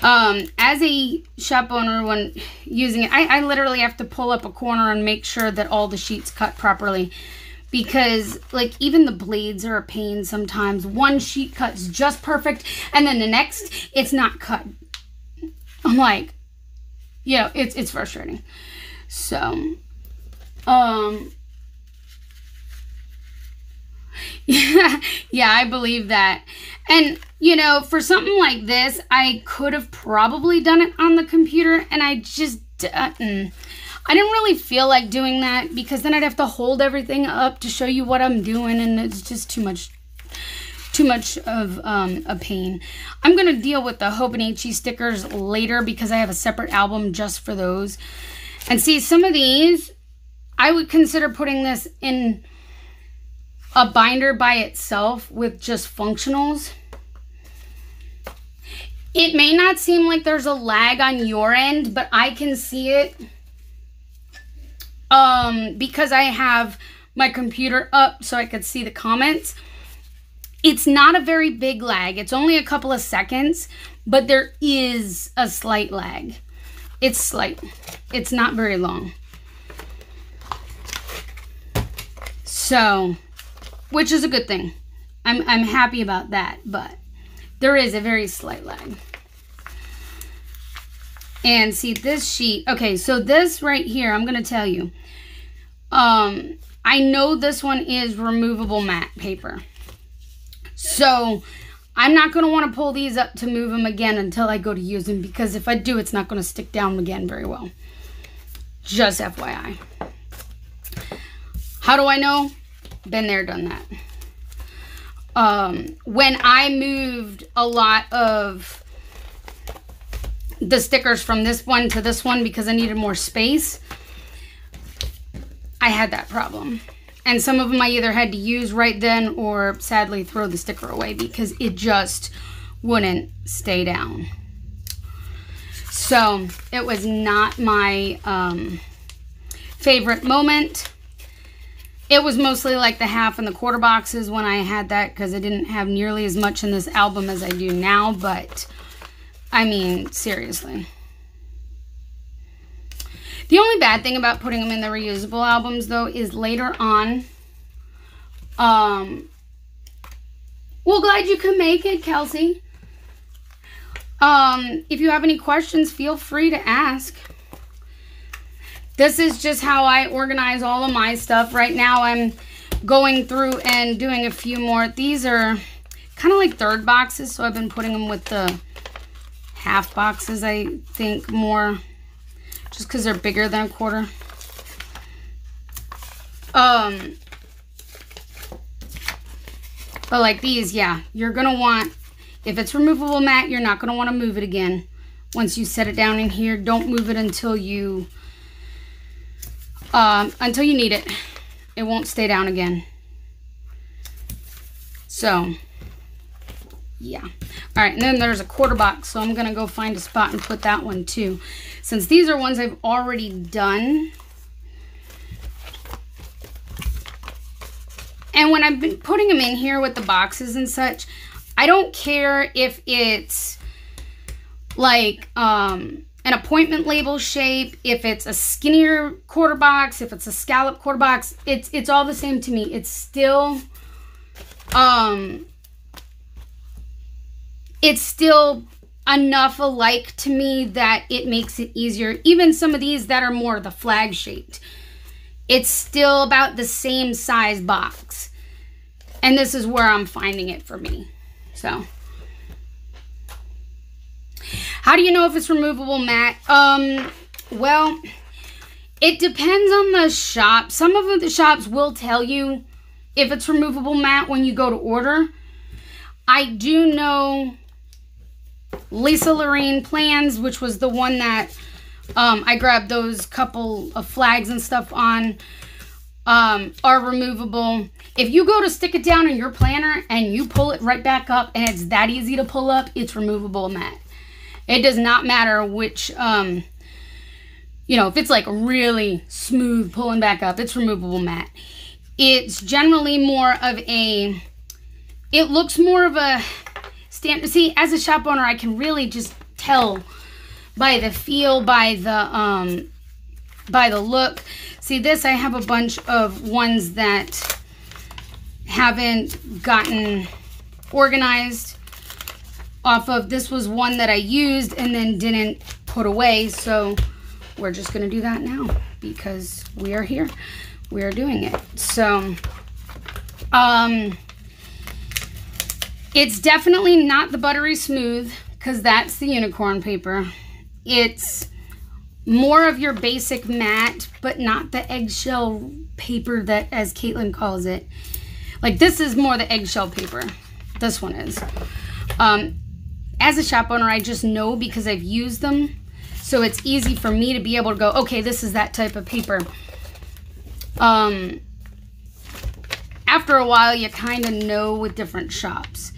As a shop owner, when using it, I literally have to pull up a corner and make sure that all the sheets cut properly, because like even the blades are a pain sometimes. One sheet cuts just perfect and then the next it's not cut. I'm like, you know, it's frustrating. So, yeah, I believe that. And, you know, for something like this, I could have probably done it on the computer, and I just didn't. I didn't really feel like doing that because then I'd have to hold everything up to show you what I'm doing, and it's just too much of a pain. I'm going to deal with the Hobonichi stickers later because I have a separate album just for those. And see, some of these, I would consider putting this in a binder by itself with just functionals. It may not seem like there's a lag on your end, but I can see it because I have my computer up so I could see the comments. It's not a very big lag. It's only a couple of seconds, but there is a slight lag. It's slight. It's not very long. So, which is a good thing. I'm happy about that, but there is a very slight lag. And see this sheet. Okay, so this right here, I'm going to tell you. I know this one is removable matte paper. So, I'm not going to want to pull these up to move them again until I go to use them, because if I do, it's not going to stick down again very well. Just FYI. How do I know? Been there, done that. When I moved a lot of the stickers from this one to this one because I needed more space, I had that problem. And some of them I either had to use right then or sadly throw the sticker away because it just wouldn't stay down. So it was not my favorite moment. It was mostly like the half and the quarter boxes when I had that, because I didn't have nearly as much in this album as I do now, but I mean, seriously. The only bad thing about putting them in the reusable albums, though, is later on, well, glad you can make it, Kelsey. If you have any questions, feel free to ask. This is just how I organize all of my stuff. Right now, I'm going through and doing a few more. These are kind of like third boxes, so I've been putting them with the half boxes, I think, more. Just because they're bigger than a quarter. But like these, yeah, you're going to want, if it's removable matte, you're not going to want to move it again. Once you set it down in here, don't move it until you need it. It won't stay down again. So, yeah. All right, and then there's a quarter box, so I'm going to go find a spot and put that one too. Since these are ones I've already done. And when I've been putting them in here with the boxes and such, I don't care if it's like an appointment label shape, if it's a skinnier quarter box, if it's a scallop quarter box, it's all the same to me. It's still enough alike to me that it makes it easier. Even some of these that are more the flag shaped, it's still about the same size box. And this is where I'm finding it for me. So, how do you know if it's removable matte? Well, it depends on the shop. Some of the shops will tell you if it's removable matte when you go to order. I do know Lisa Lorraine Plans, which was the one that I grabbed those couple of flags and stuff on, are removable. If you go to stick it down in your planner and you pull it right back up and it's that easy to pull up, it's removable in that. It does not matter which, you know, if it's like really smooth pulling back up, it's removable matte. It's generally more of a, it looks more of a stamp. See, as a shop owner, I can really just tell by the feel, by the look. See this, I have a bunch of ones that haven't gotten organized off of. This was one that I used and then didn't put away, so we're just gonna do that now because we are here. We are doing it. So, it's definitely not the buttery smooth because that's the unicorn paper. It's more of your basic matte, but not the eggshell paper that, as Caitlin calls it. Like this is more the eggshell paper. This one is. As a shop owner, I just know because I've used them. So it's easy for me to be able to go, okay, this is that type of paper. After a while, you kind of know with different shops.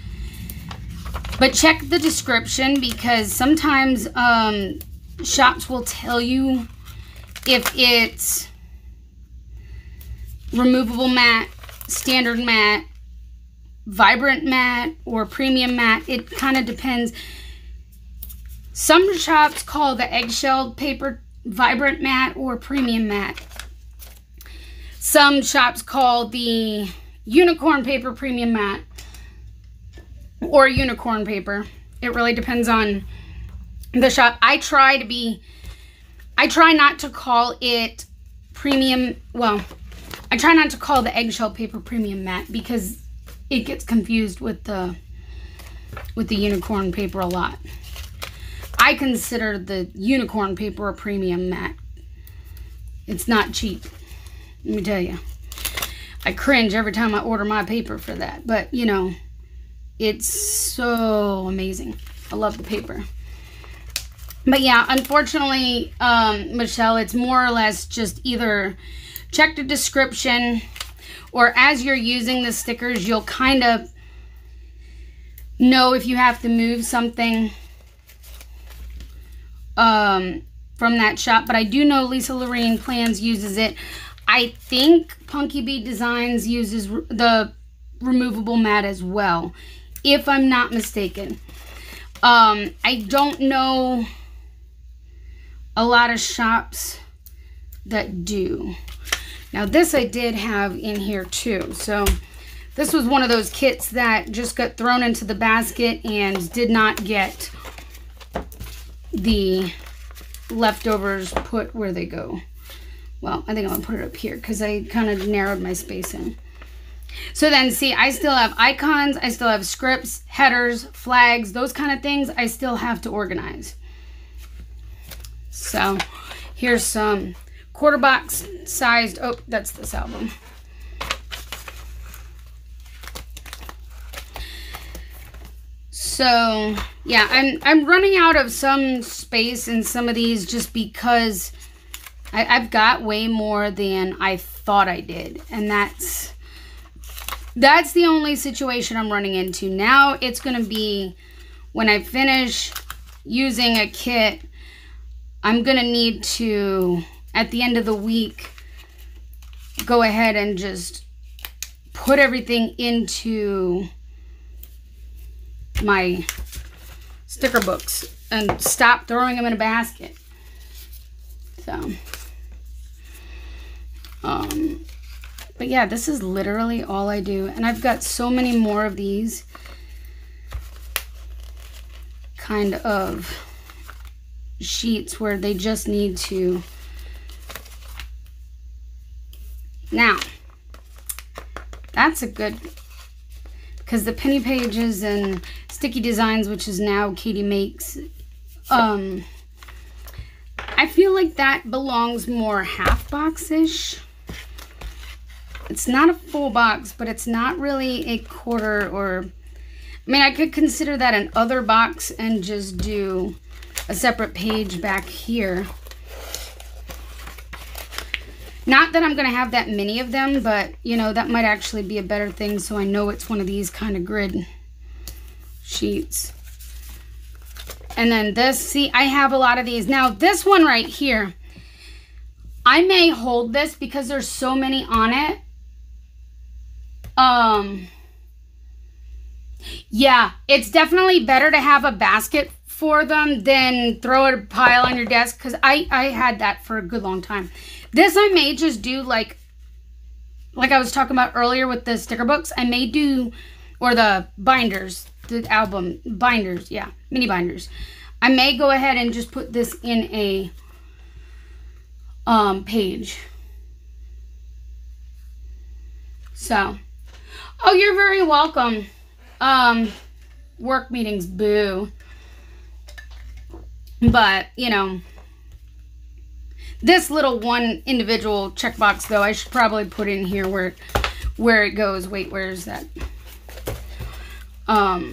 But check the description because sometimes shops will tell you if it's removable matte, standard matte, vibrant matte, or premium matte. It kind of depends. Some shops call the eggshell paper vibrant matte or premium matte. Some shops call the unicorn paper premium matte or unicorn paper. It really depends on the shop. I try not to call it premium. Well, I try not to call the eggshell paper premium matte because it gets confused with the unicorn paper a lot. I consider the unicorn paper a premium matte. It's not cheap. Let me tell you, I cringe every time I order my paper for that, but you know, it's so amazing. I love the paper. But yeah, unfortunately, Michelle, it's more or less just either check the description or as you're using the stickers, you'll kind of know if you have to move something from that shop. But I do know Lisa Lorraine Plans uses it. I think Punky B Designs uses the removable mat as well, if I'm not mistaken. I don't know a lot of shops that do. Now this I did have in here too. So this was one of those kits that just got thrown into the basket and did not get the leftovers put where they go. Well, I think I'm gonna put it up here because I kind of narrowed my space in. So then see, I still have icons, I still have scripts, headers, flags, those kind of things I still have to organize. So here's some quarter box sized, oh, that's this album. So yeah, I'm running out of some space in some of these just because I've got way more than I thought I did, and that's the only situation I'm running into. Now it's going to be when I finish using a kit, I'm going to need to, at the end of the week, go ahead and just put everything into my sticker books and stop throwing them in a basket. So... but yeah, this is literally all I do. And I've got so many more of these kind of sheets where they just need to. Now, that's a good, because the Penny Pages and Sticky Designs, which is now Katie Makes, I feel like that belongs more half box-ish. It's not a full box, but it's not really a quarter or... I mean, I could consider that an other box and just do a separate page back here. Not that I'm going to have that many of them, but, you know, that might actually be a better thing so I know it's one of these kind of grid sheets. And then this, see, I have a lot of these. Now, this one right here, I may hold this because there's so many on it. Yeah, it's definitely better to have a basket for them than throw a pile on your desk, because I had that for a good long time. This I may just do like I was talking about earlier with the sticker books. I may do, or the binders, the album binders, yeah, mini binders. I may go ahead and just put this in a page. So, oh, you're very welcome. Work meetings, boo. But, you know, this little one individual checkbox, though, I should probably put in here where it goes. Wait, where is that? But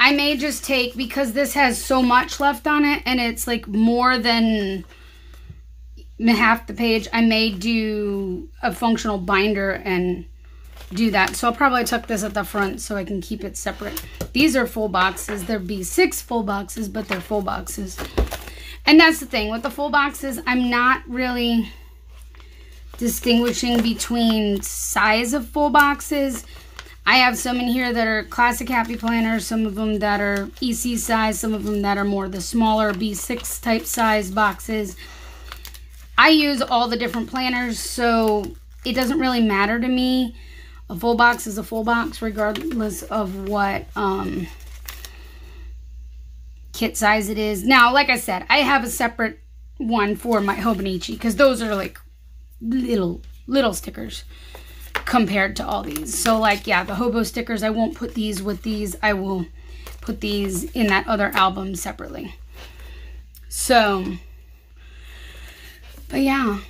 I may just take, because this has so much left on it, and it's like more than half the page, I may do a functional binder and do that. So I'll probably tuck this at the front so I can keep it separate. These are full boxes. They're B6 full boxes, but they're full boxes. And that's the thing with the full boxes, I'm not really distinguishing between size of full boxes. I have some in here that are classic Happy Planners, some of them that are EC size, some of them that are more the smaller B6 type size boxes. I use all the different planners, so it doesn't really matter to me. A full box is a full box regardless of what kit size it is. Now, like I said, I have a separate one for my Hobonichi because those are like little stickers compared to all these. So like, yeah, the Hobo stickers, I won't put these with these. I will put these in that other album separately. So, but yeah.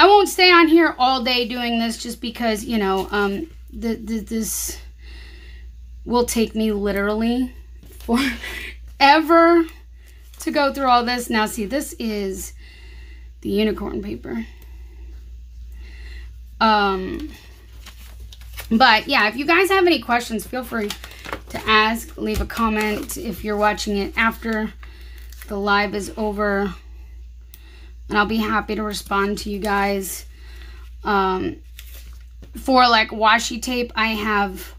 I won't stay on here all day doing this just because, you know, this will take me literally forever to go through all this. Now, see, this is the unicorn paper. But, yeah, if you guys have any questions, feel free to ask. Leave a comment if you're watching it after the live is over. And I'll be happy to respond to you guys. For like washi tape, I have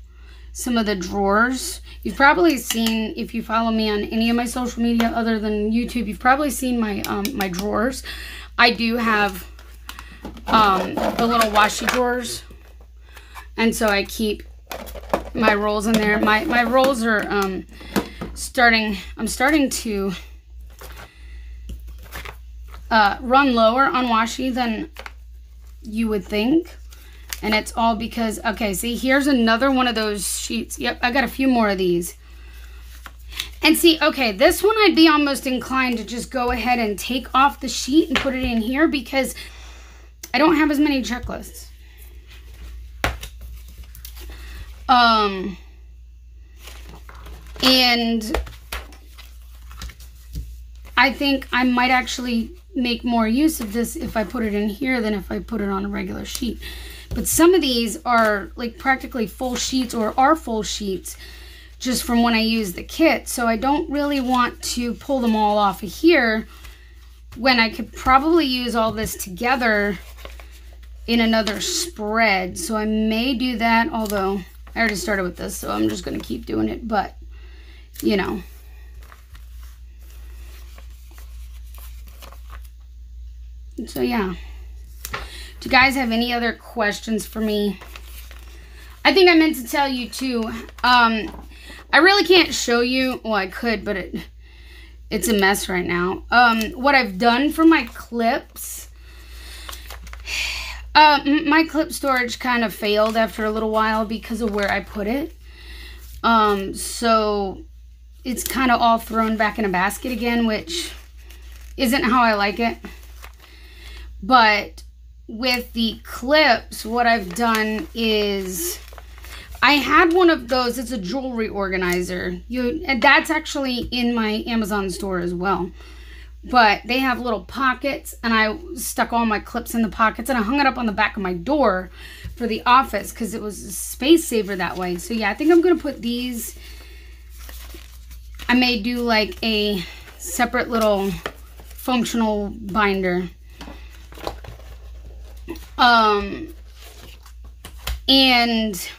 some of the drawers. You've probably seen, if you follow me on any of my social media other than YouTube, you've probably seen my my drawers. I do have the little washi drawers, and so I keep my rolls in there. My rolls are I'm starting to run lower on washi than you would think, and it's all because, okay, see, here's another one of those sheets. Yep, I got a few more of these. And see, okay, this one I'd be almost inclined to just go ahead and take off the sheet and put it in here because I don't have as many checklists. And I think I might actually make more use of this if I put it in here than if I put it on a regular sheet. But some of these are like practically full sheets, or are full sheets, just from when I use the kit. So I don't really want to pull them all off of here when I could probably use all this together in another spread. So I may do that, although I already started with this, so I'm just going to keep doing it. But, you know, so yeah, do you guys have any other questions for me? I think I meant to tell you too, I really can't show you, well I could, but it's a mess right now. What I've done for my clips, my clip storage kind of failed after a little while because of where I put it. So it's kind of all thrown back in a basket again, which isn't how I like it. But with the clips, what I've done is, I had one of those, it's a jewelry organizer. And that's actually in my Amazon store as well. but they have little pockets, and I stuck all my clips in the pockets, and I hung it up on the back of my door for the office because it was a space saver that way. So yeah, I think I'm gonna put these, I may do like a separate little functional binder. And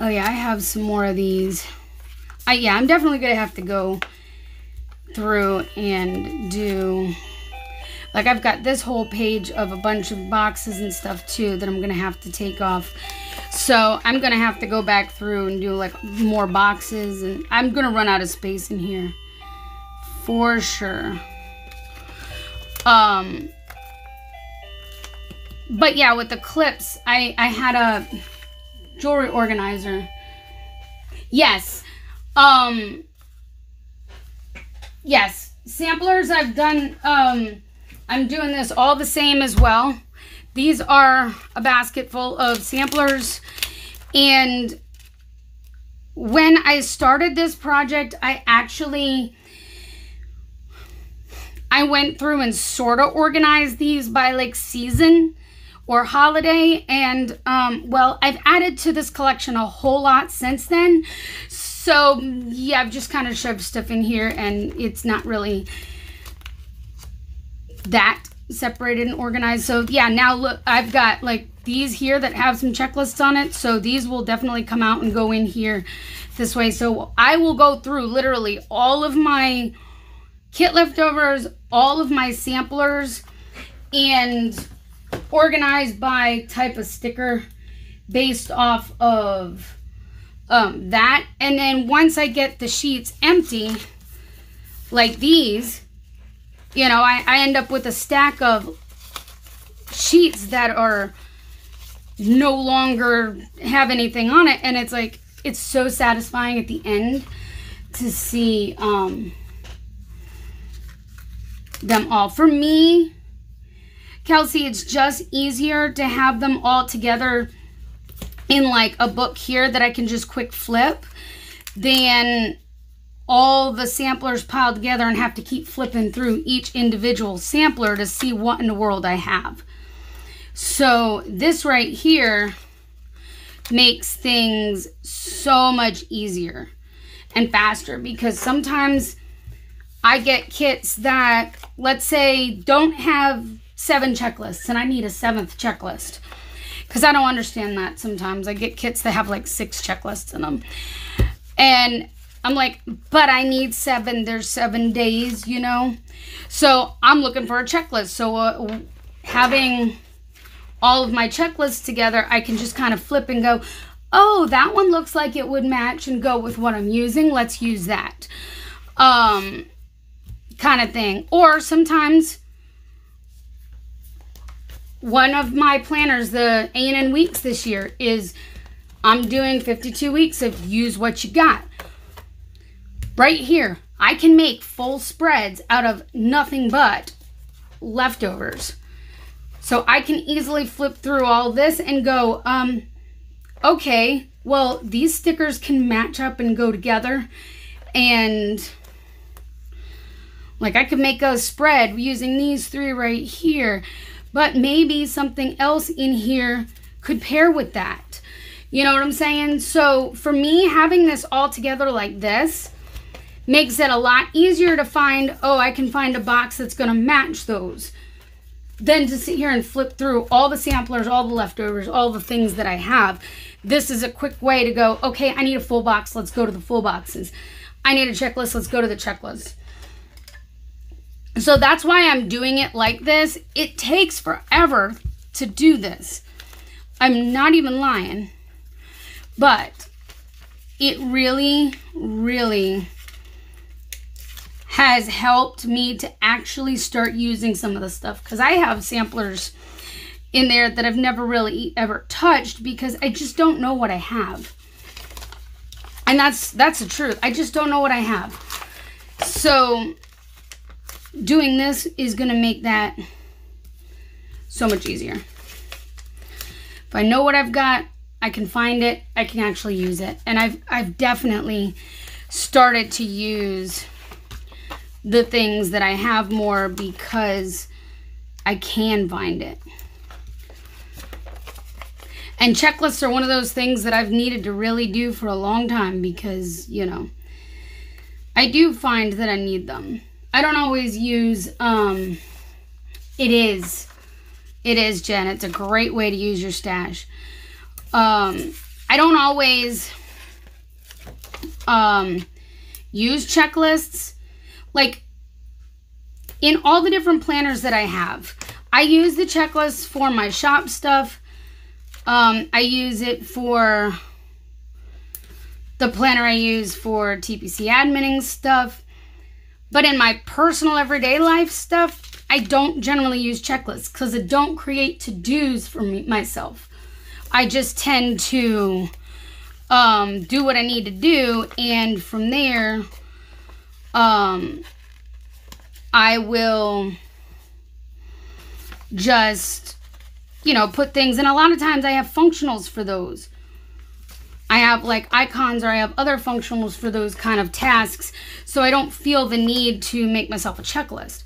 oh yeah, I have some more of these. Yeah, I'm definitely gonna have to go through and do, like, I've got this whole page of a bunch of boxes and stuff too that I'm gonna have to take off. So I'm gonna have to go back through and do like more boxes, and I'm gonna run out of space in here for sure. But yeah, with the clips, I had a jewelry organizer. Yes. Yes, samplers I've done, I'm doing this all the same as well. These are a basket full of samplers, and when I started this project, I went through and sort of organized these by like season or holiday, and well, I've added to this collection a whole lot since then. So yeah, I've just kind of shoved stuff in here, and it's not really that separated and organized. So yeah, now look, I've got like these here that have some checklists on it. So these will definitely come out and go in here this way. So I will go through literally all of my kit leftovers, all of my samplers, and organize by type of sticker based off of that. And then once I get the sheets empty like these, you know, I end up with a stack of sheets that are no longer have anything on it, and it's like, it's so satisfying at the end to see them all. For me, Kelsey, it's just easier to have them all together in like a book here that I can just quick flip than all the samplers piled together and have to keep flipping through each individual sampler to see what in the world I have. So this right here makes things so much easier and faster, because sometimes I get kits that, let's say, don't have 7 checklists, and I need a 7th checklist. Because I don't understand that sometimes. I get kits that have like 6 checklists in them. And I'm like, but I need 7. There's 7 days, you know? So I'm looking for a checklist. So having all of my checklists together, I can just kind of flip and go, oh, that one looks like it would match and go with what I'm using. Let's use that. Kind of thing. Or sometimes one of my planners, the A&N weeks this year, is I'm doing 52 weeks of use what you got. Right here, I can make full spreads out of nothing but leftovers. So I can easily flip through all this and go, okay, well, these stickers can match up and go together. And like, I could make a spread using these 3 right here. But maybe something else in here could pair with that. You know what I'm saying? So for me, having this all together like this makes it a lot easier to find, oh, I can find a box that's gonna match those, than to sit here and flip through all the samplers, all the leftovers, all the things that I have. This is a quick way to go, okay, I need a full box, let's go to the full boxes. I need a checklist, let's go to the checklist. So that's why I'm doing it like this. It takes forever to do this. I'm not even lying. But it really, really has helped me to actually start using some of the stuff. Because I have samplers in there that I've never really ever touched because I just don't know what I have. And that's the truth. I just don't know what I have. So doing this is gonna make that so much easier. If I know what I've got, I can find it, I can actually use it. And I've definitely started to use the things that I have more because I can bind it. And checklists are one of those things that I've needed to really do for a long time because, you know, I do find that I need them. I don't always use, it is, Jen. It's a great way to use your stash. I don't always use checklists. Like, in all the different planners that I have, I use the checklists for my shop stuff. I use it for the planner I use for TPC adminning stuff. But in my personal everyday life stuff, I don't generally use checklists because I don't create to-dos for myself. I just tend to do what I need to do, and from there, I will just, you know, put things, and a lot of times I have functionals for those. I have like icons, or I have other functionals for those kind of tasks, so I don't feel the need to make myself a checklist.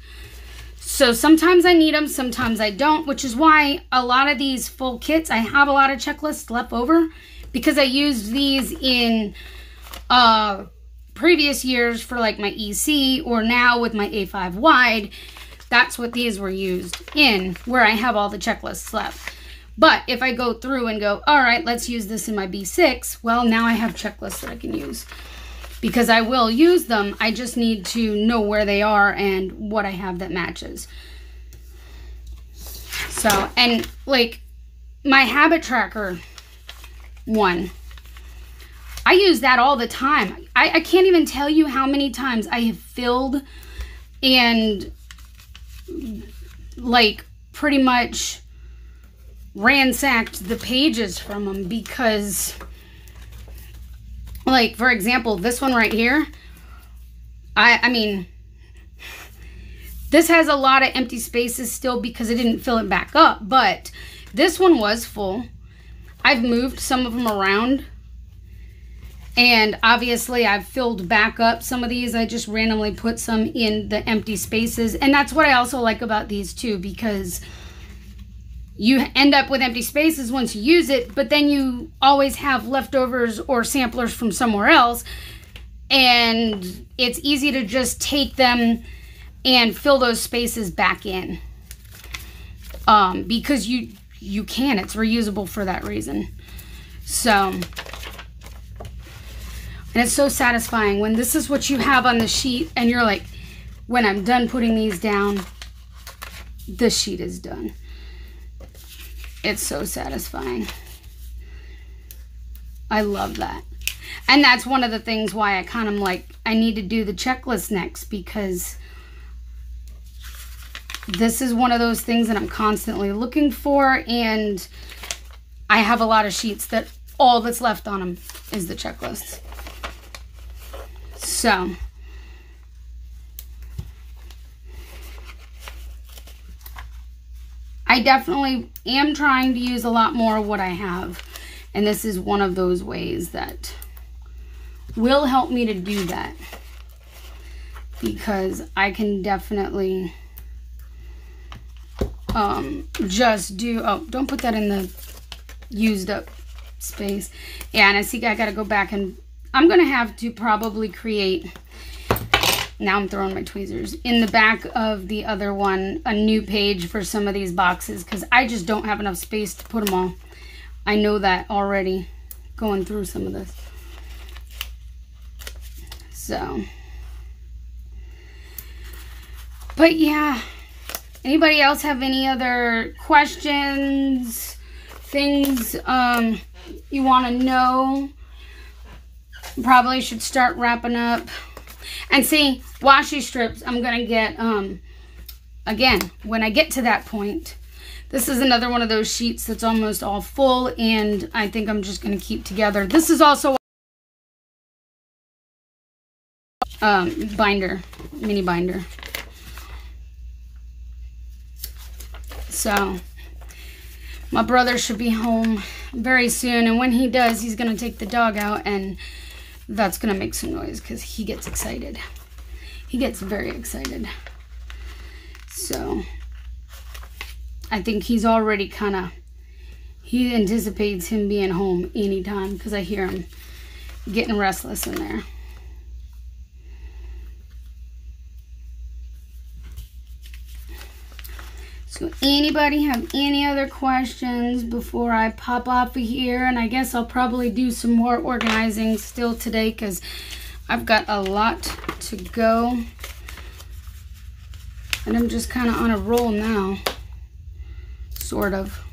So sometimes I need them, sometimes I don't, which is why a lot of these full kits, I have a lot of checklists left over because I used these in previous years for like my EC, or now with my A5 wide. That's what these were used in, where I have all the checklists left. But if I go through and go, all right, let's use this in my B6, well, now I have checklists that I can use because I will use them. I just need to know where they are and what I have that matches. So, and like my habit tracker one, I use that all the time. I can't even tell you how many times I have filled and like pretty much ransacked the pages from them because, like, for example, this one right here, I mean, this has a lot of empty spaces still because I didn't fill it back up, but this one was full. I've moved some of them around, and obviously I've filled back up some of these. I just randomly put some in the empty spaces, and that's what I also like about these too, because you end up with empty spaces once you use it, but then you always have leftovers or samplers from somewhere else, and it's easy to just take them and fill those spaces back in because you can. It's reusable for that reason. So, and it's so satisfying when this is what you have on the sheet and you're like, when I'm done putting these down, this sheet is done. It's so satisfying. I love that. And that's one of the things why I kind of like, I need to do the checklist next, because this is one of those things that I'm constantly looking for, and I have a lot of sheets that all that's left on them is the checklists. So, I definitely am trying to use a lot more of what I have, and this is one of those ways that will help me to do that, because I can definitely just do, oh, don't put that in the used up space. Yeah, and I see I gotta go back, and I'm gonna have to probably create, now I'm throwing my tweezers, in the back of the other one, a new page for some of these boxes, because I just don't have enough space to put them all. I know that already, going through some of this. So, but yeah, anybody else have any other questions, things you want to know? Probably should start wrapping up. And see, washi strips, I'm going to get, again, when I get to that point, this is another one of those sheets that's almost all full, and I think I'm just going to keep together. This is also binder, mini binder. So, my brother should be home very soon, and when he does, he's going to take the dog out, and that's going to make some noise because he gets excited. He gets very excited. So I think he's already kind of, he anticipates him being home anytime because I hear him getting restless in there. So anybody have any other questions before I pop off of here? And I guess I'll probably do some more organizing still today because I've got a lot to go. And I'm just kind of on a roll now, sort of.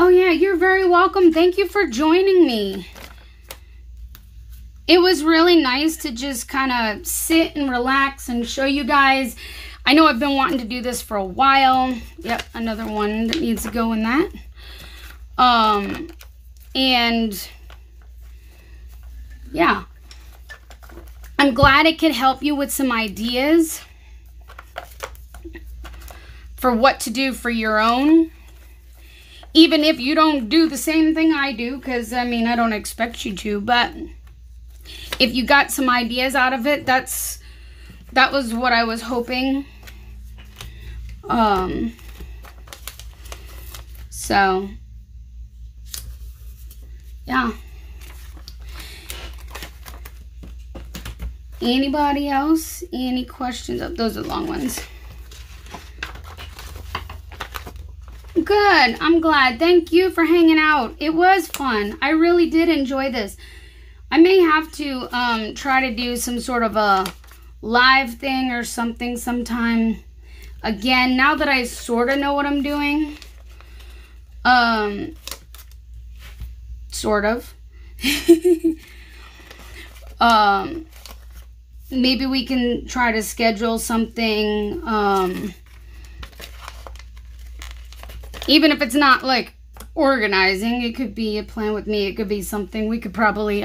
Oh yeah, you're very welcome. Thank you for joining me. It was really nice to just kind of sit and relax and show you guys. I know I've been wanting to do this for a while. Yep, another one that needs to go in that. And yeah, I'm glad it could help you with some ideas for what to do for your own. Even if you don't do the same thing I do, because, I mean, I don't expect you to, but if you got some ideas out of it, that was what I was hoping. So, yeah. Anybody else? Any questions? Oh, those are long ones. Good. I'm glad. Thank you for hanging out. It was fun. I really did enjoy this. I may have to try to do some sort of a live thing or something sometime again, now that I sort of know what I'm doing. Sort of. Maybe we can try to schedule something, even if it's not like organizing, it could be a plan with me. It could be something. We could probably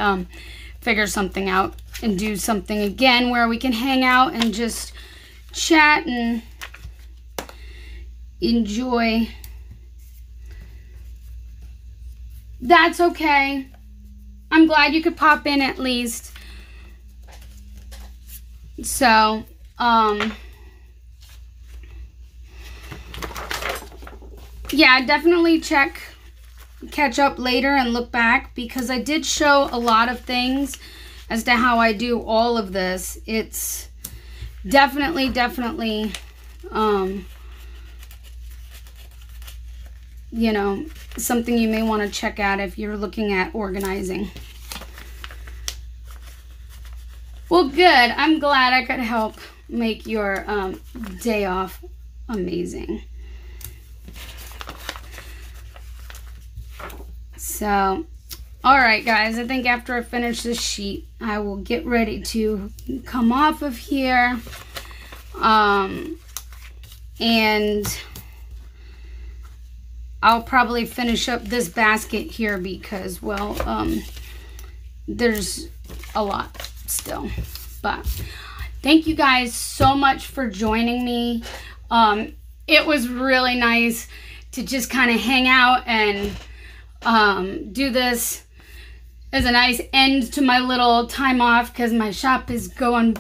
figure something out and do something again where we can hang out and just chat and enjoy. That's okay. I'm glad you could pop in at least. So, yeah, definitely catch up later and look back, because I did show a lot of things as to how I do all of this. It's definitely, you know, something you may want to check out if you're looking at organizing. Well, good. I'm glad I could help make your day off amazing. So, all right, guys, I think after I finish this sheet, I will get ready to come off of here. And I'll probably finish up this basket here because, well, there's a lot still. But thank you guys so much for joining me. It was really nice to just kind of hang out and do this as a nice end to my little time off, because my shop is going,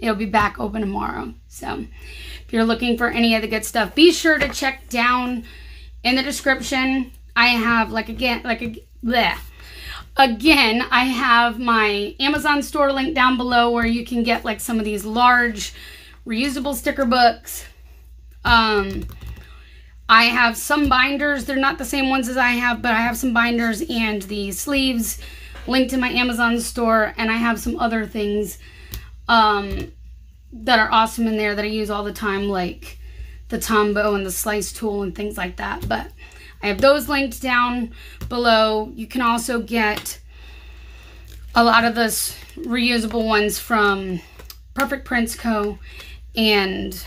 it'll be back open tomorrow. So if you're looking for any of the good stuff, be sure to check down in the description. I have again, I have my Amazon store link down below where you can get like some of these large reusable sticker books. I have some binders. They're not the same ones as I have, but I have some binders and the sleeves linked to my Amazon store. And I have some other things that are awesome in there that I use all the time, like the Tombow and the Slice tool and things like that. But I have those linked down below. You can also get a lot of those reusable ones from Perfect Prints Co. and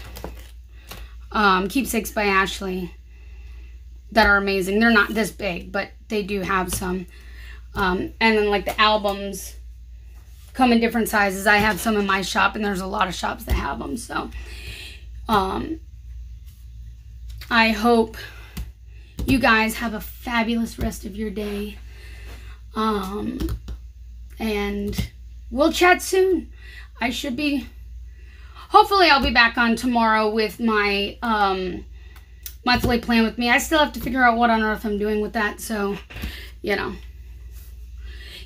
Keepsakes by Ashley that are amazing. They're not this big, but they do have some. And then like the albums come in different sizes. I have some in my shop, and there's a lot of shops that have them. So I hope you guys have a fabulous rest of your day. And we'll chat soon. I should be, hopefully I'll be back on tomorrow with my monthly plan with me. I still have to figure out what on earth I'm doing with that. So, you know.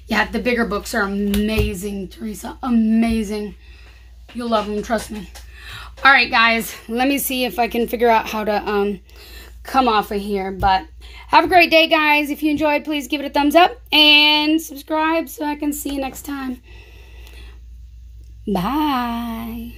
Yeah, the bigger books are amazing, Teresa. Amazing. You'll love them, trust me. All right, guys. Let me see if I can figure out how to come off of here. But have a great day, guys. If you enjoyed, please give it a thumbs up and subscribe so I can see you next time. Bye.